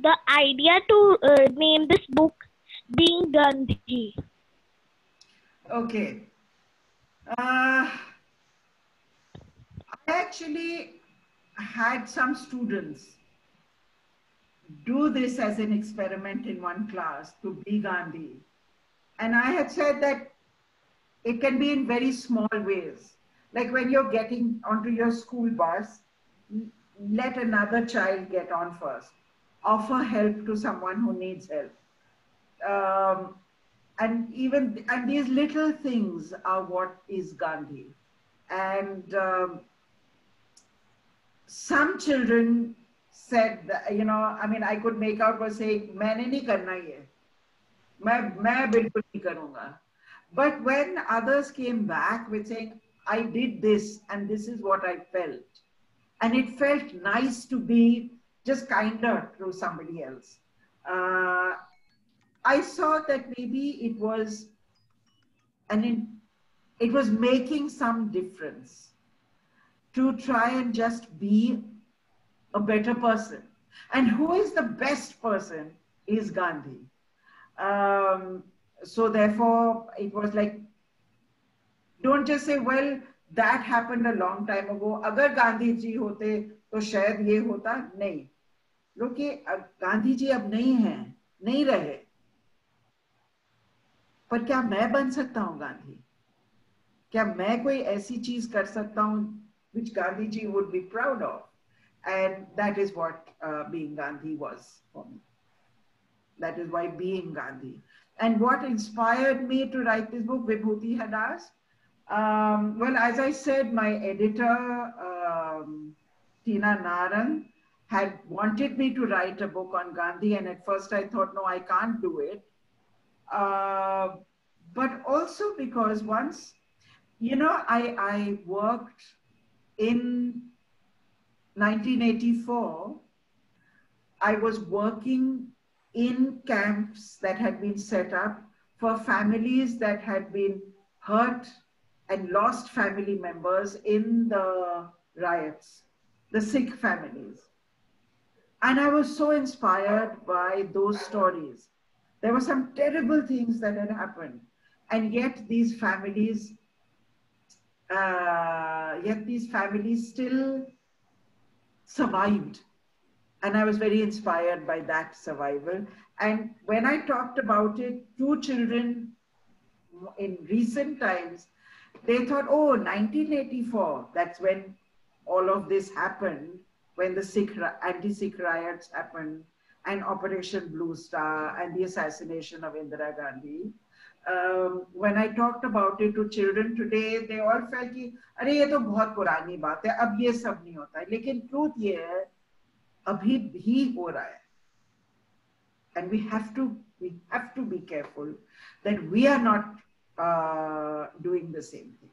the idea to uh, name this book Being Gandhi? Okay. Uh, I actually had some students do this as an experiment in one class, to be Gandhi. And I had said that it can be in very small ways. Like when you're getting onto your school bus, let another child get on first. Offer help to someone who needs help. Um, and even and these little things are what is Gandhi. And um, some children said, that, you know, I mean, I could make out by saying, "Maine nahi karna ye. Main, main bilkul nahi karunga." But when others came back with saying, "I did this and this is what I felt," and it felt nice to be just kinder through somebody else. Uh, I saw that maybe it was, an in, it was making some difference to try and just be a better person. And who is the best person is Gandhi. Um, so therefore it was like, don't just say, well, that happened a long time ago. Agar Gandhi ji hote, to shayad ye hota, nahi. Look, Gandhi ji अब नहीं हैं, नहीं रहे, पर क्या मैं बन सकता हूँ गांधी? क्या मैं कोई ऐसी चीज कर सकता हूँ which Gandhi ji would be proud of? And that is what uh, Being Gandhi was for me. That is why Being Gandhi. And what inspired me to write this book, Vibhuti had asked. Um, well, as I said, my editor, um, Tina Naran, had wanted me to write a book on Gandhi, and at first I thought, no, I can't do it. Uh, but also because once, you know, I, I worked in nineteen eighty-four, I was working in camps that had been set up for families that had been hurt and lost family members in the riots, the Sikh families. And I was so inspired by those stories. There were some terrible things that had happened. And yet these families, uh, yet these families still survived. And I was very inspired by that survival. And when I talked about it, two children in recent times, they thought, oh, nineteen eighty-four, that's when all of this happened. When the Sikh, anti-Sikh riots happened, and Operation Blue Star, and the assassination of Indira Gandhi. Um, when I talked about it to children today, they all felt कि अरे ये तो बहुत पुरानी बात है, अब ये सब नहीं होता है. लेकिन truth ये है, अभी भी हो रहा है. And we have to, we have to be careful that we are not uh, doing the same thing.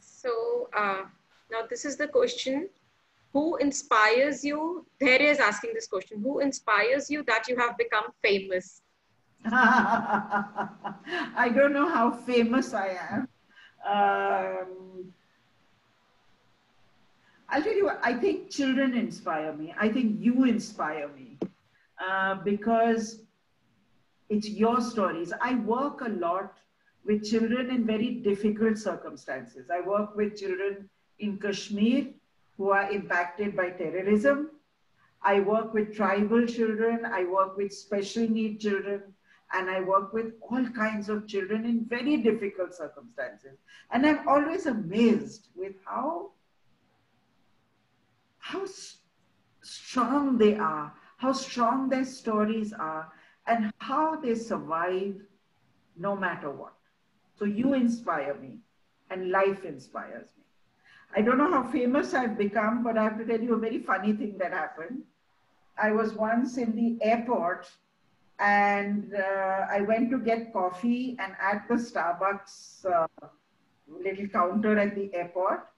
So. Uh... Now, this is the question, who inspires you? There is asking this question, who inspires you that you have become famous? I don't know how famous I am. Um, I'll tell you what, I think children inspire me. I think you inspire me uh, because it's your stories. I work a lot with children in very difficult circumstances. I work with children in Kashmir who are impacted by terrorism. I work with tribal children. I work with special need children. And I work with all kinds of children in very difficult circumstances. And I'm always amazed with how how strong they are, how strong their stories are, and how they survive no matter what. So you inspire me, and life inspires me. I don't know how famous I've become, but I have to tell you a very funny thing that happened. I was once in the airport, and uh, I went to get coffee, and at the Starbucks uh, little counter at the airport,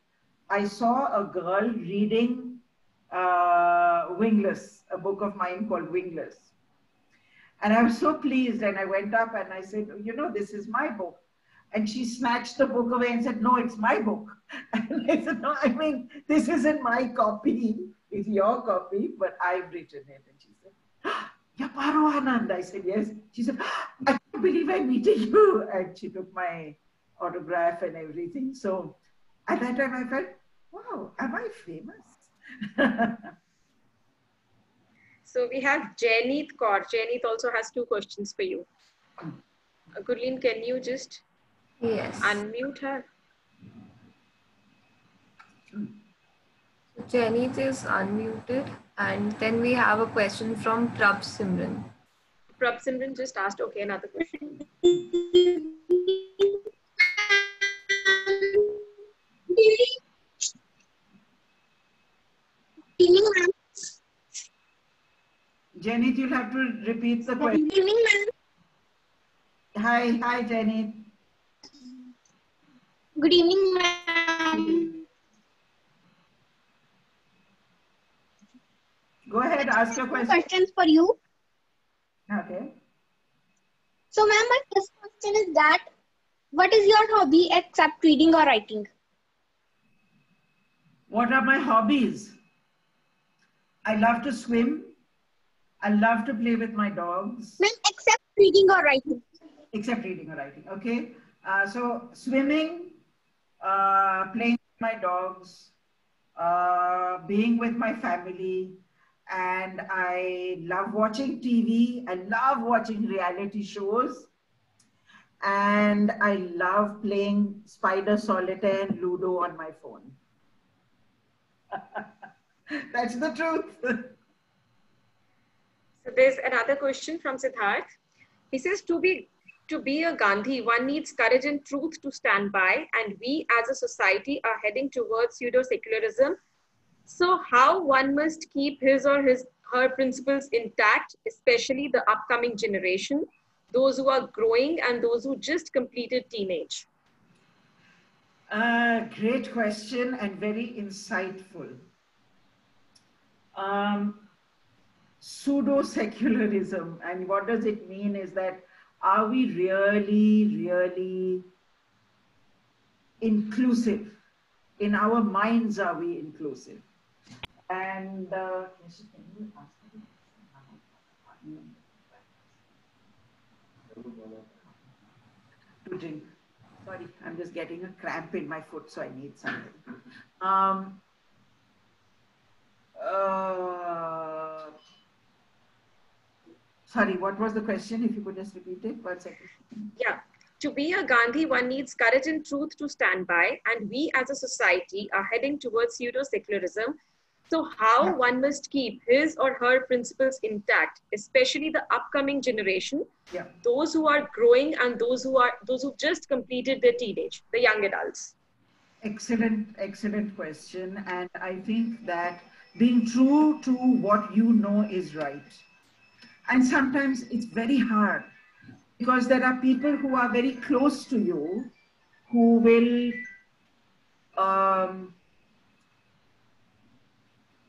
I saw a girl reading uh, Wingless, a book of mine called Wingless. And I was so pleased, and I went up and I said, you know, this is my book. And she snatched the book away and said, no, it's my book. And I said, no, I mean, this isn't my copy, it's your copy, but I've written it. And she said, ah, you're Paro Anand. I said, yes. She said, ah, I can't believe I'm meeting you. And she took my autograph and everything. So at that time I felt, wow, am I famous? So we have Jaineeth Kaur. Jaineeth also has two questions for you. Uh, Gurleen, can you just yes. unmute her? Jaineeth is unmuted. And then we have a question from Prab Simran. Prab Simran just asked, okay, another question. Jaineeth, you'll have to repeat the question. Hi, hi, Jaineeth. Good evening, ma'am. Go ahead, ask your question. Questions for you. Okay. So, ma'am, my first question is that what is your hobby except reading or writing? What are my hobbies? I love to swim. I love to play with my dogs. Ma'am, except reading or writing. Except reading or writing, okay. Uh, so swimming, uh, playing with my dogs, uh, being with my family, and I love watching T V. I love watching reality shows, and I love playing Spider Solitaire and Ludo on my phone. That's the truth. So there's another question from Siddharth. He says, to be, to be a Gandhi, one needs courage and truth to stand by, and we as a society are heading towards pseudo-secularism. So how one must keep his or his, her principles intact, especially the upcoming generation, those who are growing and those who just completed teenage? Uh, great question and very insightful. Um, Pseudo-secularism, and what does it mean is that are we really, really inclusive? In our minds, are we inclusive? And uh, to drink. Sorry, I'm just getting a cramp in my foot, so I need something. Um, uh, Sorry, what was the question? If you could just repeat it, one second. Yeah. To be a Gandhi, one needs courage and truth to stand by. And we as a society are heading towards pseudo-secularism. So how yeah. one must keep his or her principles intact, especially the upcoming generation, yeah. those who are growing and those who are those who just completed their teenage, the young adults. Excellent, excellent question. And I think that being true to what you know is right. And sometimes it's very hard because there are people who are very close to you who will um,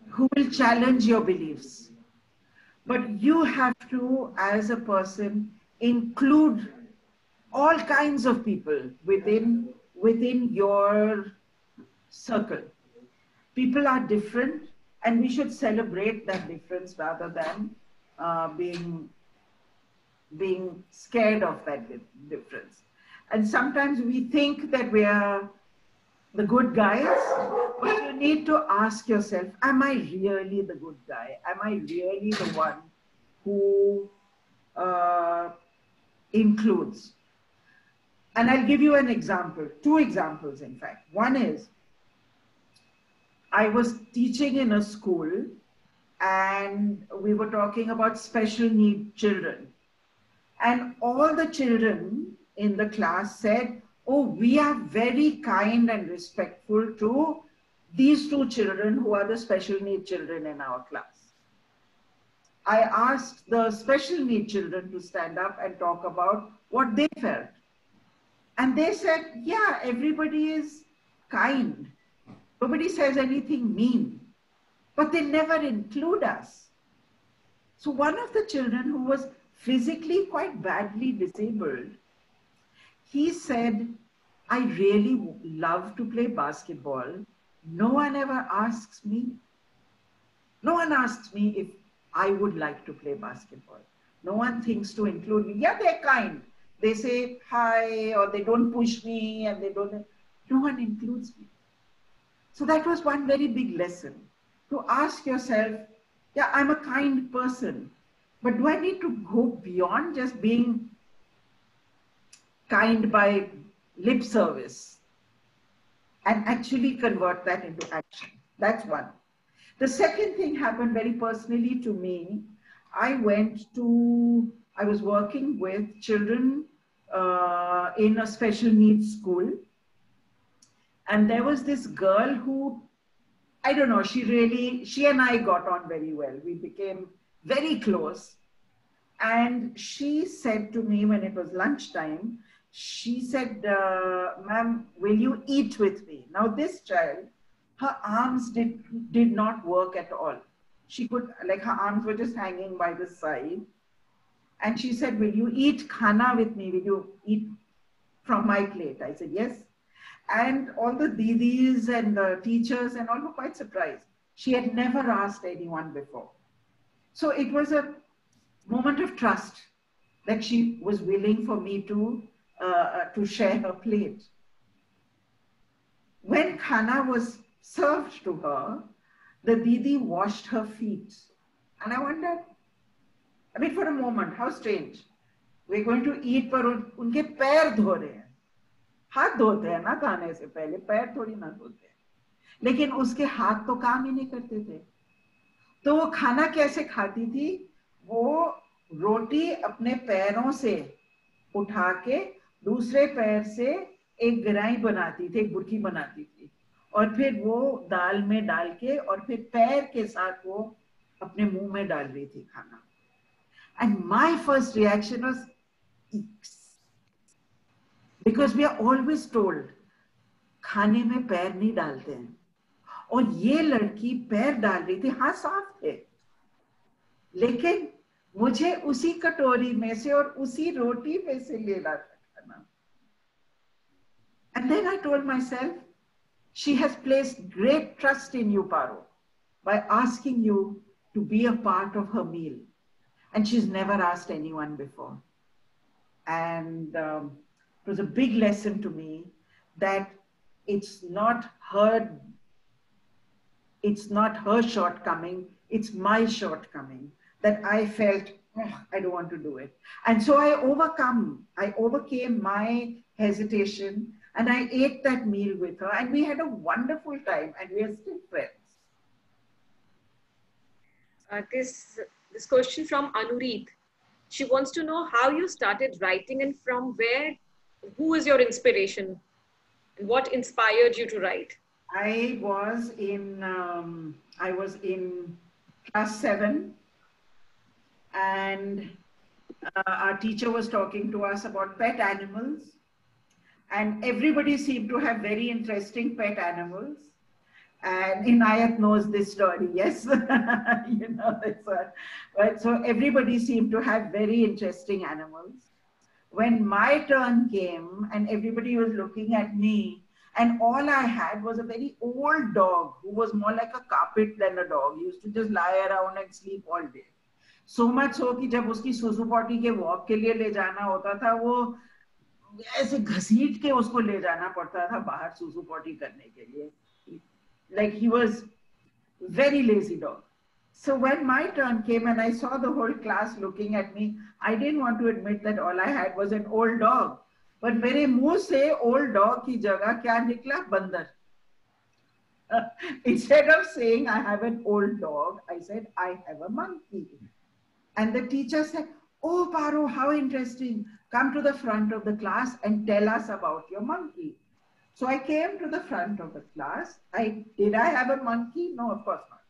who will challenge your beliefs. But you have to, as a person, include all kinds of people within, within your circle. people are different, and we should celebrate that difference rather than uh, being being scared of that difference. And sometimes we think that we are the good guys, but you need to ask yourself, am I really the good guy? Am I really the one who uh, includes? And I'll give you an example, two examples in fact. One is, I was teaching in a school and we were talking about special need children. And all the children in the class said, oh, we are very kind and respectful to these two children who are the special need children in our class. I asked the special need children to stand up and talk about what they felt. And they said, yeah, everybody is kind. Nobody says anything mean, but they never include us. So one of the children, who was physically quite badly disabled, he said, I really love to play basketball. No one ever asks me. No one asks me if I would like to play basketball. No one thinks to include me. Yeah, they're kind. They say hi, or they don't push me, and they don't, no one includes me. So that was one very big lesson, to ask yourself, yeah, I'm a kind person, but do I need to go beyond just being kind by lip service and actually convert that into action? That's one. The second thing happened very personally to me. I went to, I was working with children uh, in a special needs school. And there was this girl who, I don't know, she really, she and I got on very well. We became very close. And she said to me when it was lunchtime, she said, uh, ma'am, will you eat with me? Now this child, her arms did, did not work at all. She could, like her arms were just hanging by the side. And she said, will you eat khana with me? Will you eat from my plate? I said, yes. And all the didis and the teachers and all were quite surprised. She had never asked anyone before. So it was a moment of trust that she was willing for me to, uh, to share her plate. When khana was served to her, the didi washed her feet. And I wondered, I mean, for a moment, how strange. We're going to eat, but unke pair dho rahe hain. हाथ धोते हैं ना खाने से पहले, पैर थोड़ी ना धोते हैं, लेकिन उसके हाथ तो काम ही नहीं करते थे। तो वो खाना कैसे खाती थी? वो रोटी अपने पैरों से उठा के दूसरे पैर से एक गिराई बनाती थी, एक बुर्की बनाती थी, और फिर वो दाल में डाल के और फिर पैर के साथ वो अपने मुंह में डाल रही थी खाना। And my first reaction was, because we are always told खाने में पैर नहीं डालते हैं, और ये लड़की पैर डाल रही थी। हाँ, साफ थे, लेकिन मुझे उसी कटोरी में से और उसी रोटी में से ले रहा था खाना। And then I told myself, she has placed great trust in you, Paro, by asking you to be a part of her meal, and she's never asked anyone before. And um, it was a big lesson to me that it's not her, it's not her shortcoming, it's my shortcoming, that I felt, oh, I don't want to do it. And so I overcome, I overcame my hesitation, and I ate that meal with her, and we had a wonderful time, and we are still friends. Uh, this, this question from Anureet. She wants to know how you started writing and from where. Who is your inspiration? What inspired you to write? I was in um, I was in class seven, and uh, our teacher was talking to us about pet animals, and everybody seemed to have very interesting pet animals. And Inayat knows this story, yes, you know that's a, right. So everybody seemed to have very interesting animals. When my turn came and everybody was looking at me, And all I had was a very old dog who was more like a carpet than a dog. He used to just lie around and sleep all day. So much so कि जब उसकी सुजुपोटी के walk के लिए ले जाना होता था, वो ऐसे घसीट के उसको ले जाना पड़ता था बाहर सुजुपोटी करने के लिए. Like he was very lazy dog. So when my turn came and I saw the whole class looking at me, I didn't want to admit that all I had was an old dog. But मेरे मुंह से old dog की जगह क्या निकला? बंदर. Instead of saying I have an old dog, I said I have a monkey. And the teacher said, "Oh, Paro, how interesting! Come to the front of the class and tell us about your monkey." So I came to the front of the class. I did I have a monkey? No, of course not.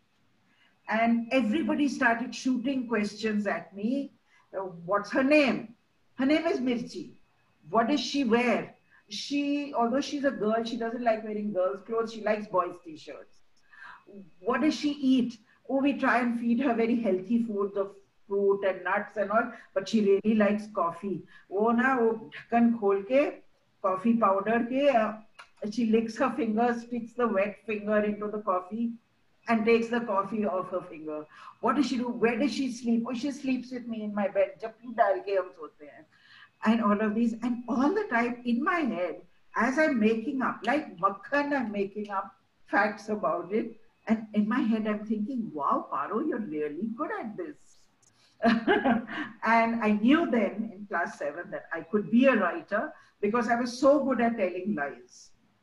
And everybody started shooting questions at me. What's her name? Her name is Mirchi. What does she wear? She, although she's a girl, she doesn't like wearing girls' clothes. She likes boys' t-shirts. What does she eat? Oh, we try and feed her very healthy foods of fruit and nuts and all, but she really likes coffee. Oh, na, oh, ढक्कन खोल के coffee powder के, she licks her fingers, sticks the wet finger into the coffee, and takes the coffee off her finger. What does she do? Where does she sleep? Oh, she sleeps with me in my bed. जप्पी डाल के हम सोते हैं. And all of these, and all the time in my head, as I'm making up, like makhan, I'm making up facts about it, and in my head I'm thinking, wow, Paro, you're really good at this. And I knew then in class seven that I could be a writer because I was so good at telling lies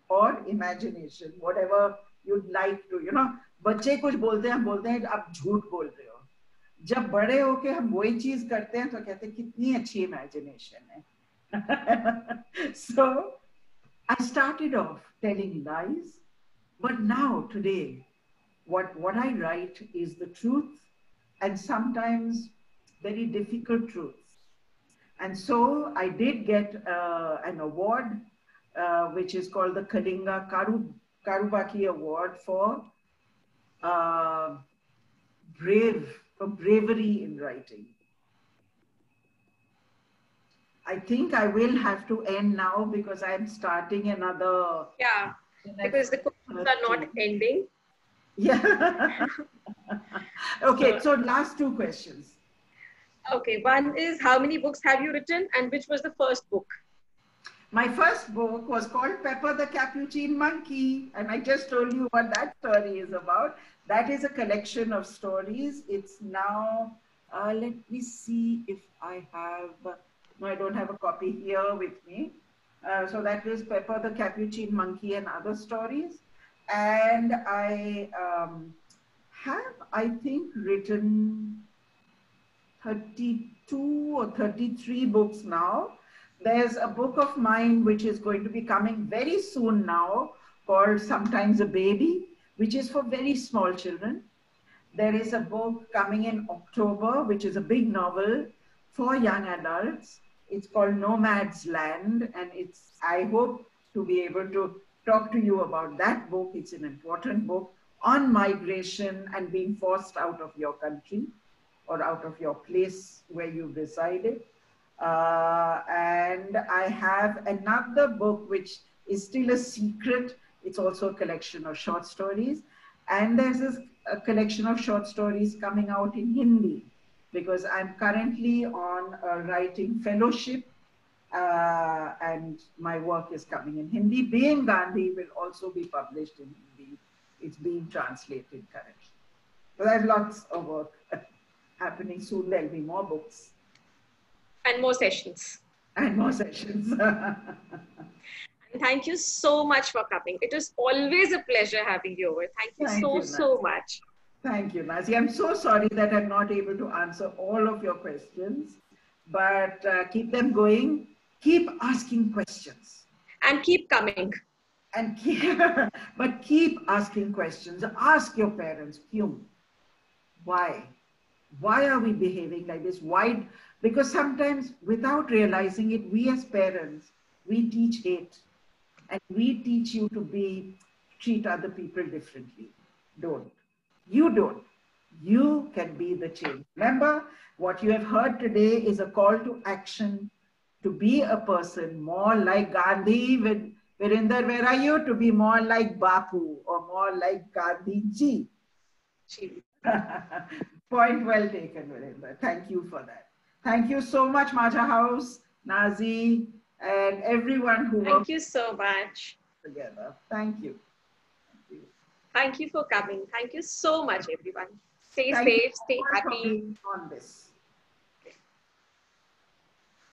or imagination, whatever you'd like to, you know. बच्चे कुछ बोलते हैं, हम बोलते हैं आप झूठ बोल रहे हो. जब बड़े होके हम वही चीज करते हैं तो कहते हैं कितनी अच्छी इमेजिनेशन है. So I started off telling lies, but now today, what what I write is the truth, and sometimes very difficult truths. And so I did get uh, an award, uh, which is called the Kalinga Karu Karubaki Award for uh, brave. For bravery in writing. I think I will have to end now because I am starting another. Yeah, because the questions are not ending. Yeah. Okay, so last two questions. Okay, one is how many books have you written, and which was the first book? My first book was called Pepper the Capuchin Monkey, and I just told you what that story is about. That is a collection of stories. It's now, uh, let me see if I have, no, I don't have a copy here with me. Uh, so that is Pepper the Capuchin Monkey and Other Stories. And I um, have, I think, written thirty-two or thirty-three books now. There's a book of mine which is going to be coming very soon now called Sometimes a Baby, which is for very small children. There is a book coming in October, which is a big novel for young adults. It's called Nomads Land, and it's, I hope to be able to talk to you about that book. It's an important book on migration and being forced out of your country or out of your place where you resided. Uh, and I have another book which is still a secret. It's also a collection of short stories, and there's this, a collection of short stories coming out in Hindi because I'm currently on a writing fellowship, uh, and my work is coming in Hindi. Being Gandhi will also be published in Hindi. It's being translated currently. So there's lots of work happening soon. There'll be more books. And more sessions. And more sessions. Thank you so much for coming. It is always a pleasure having you over. Thank you Thank so, you, so much. Thank you, Mazi. I'm so sorry that I'm not able to answer all of your questions, but uh, keep them going. Keep asking questions. And keep coming. And keep, but keep asking questions. Ask your parents, Kyun, why? Why are we behaving like this? Why? Because sometimes without realizing it, we as parents, we teach hate. And we teach you to be, treat other people differently. Don't. You don't. You can be the change. Remember, what you have heard today is a call to action, to be a person more like Gandhi with Virender, where are you? To be more like Bapu or more like Gandhiji. Point well taken, Virender. Thank you for that. Thank you so much, Majha House, Nazi, and everyone who Thank worked you so much. Together. Thank you. Thank you. Thank you for coming. Thank you so much, everyone. Stay Thank safe, stay happy. On this.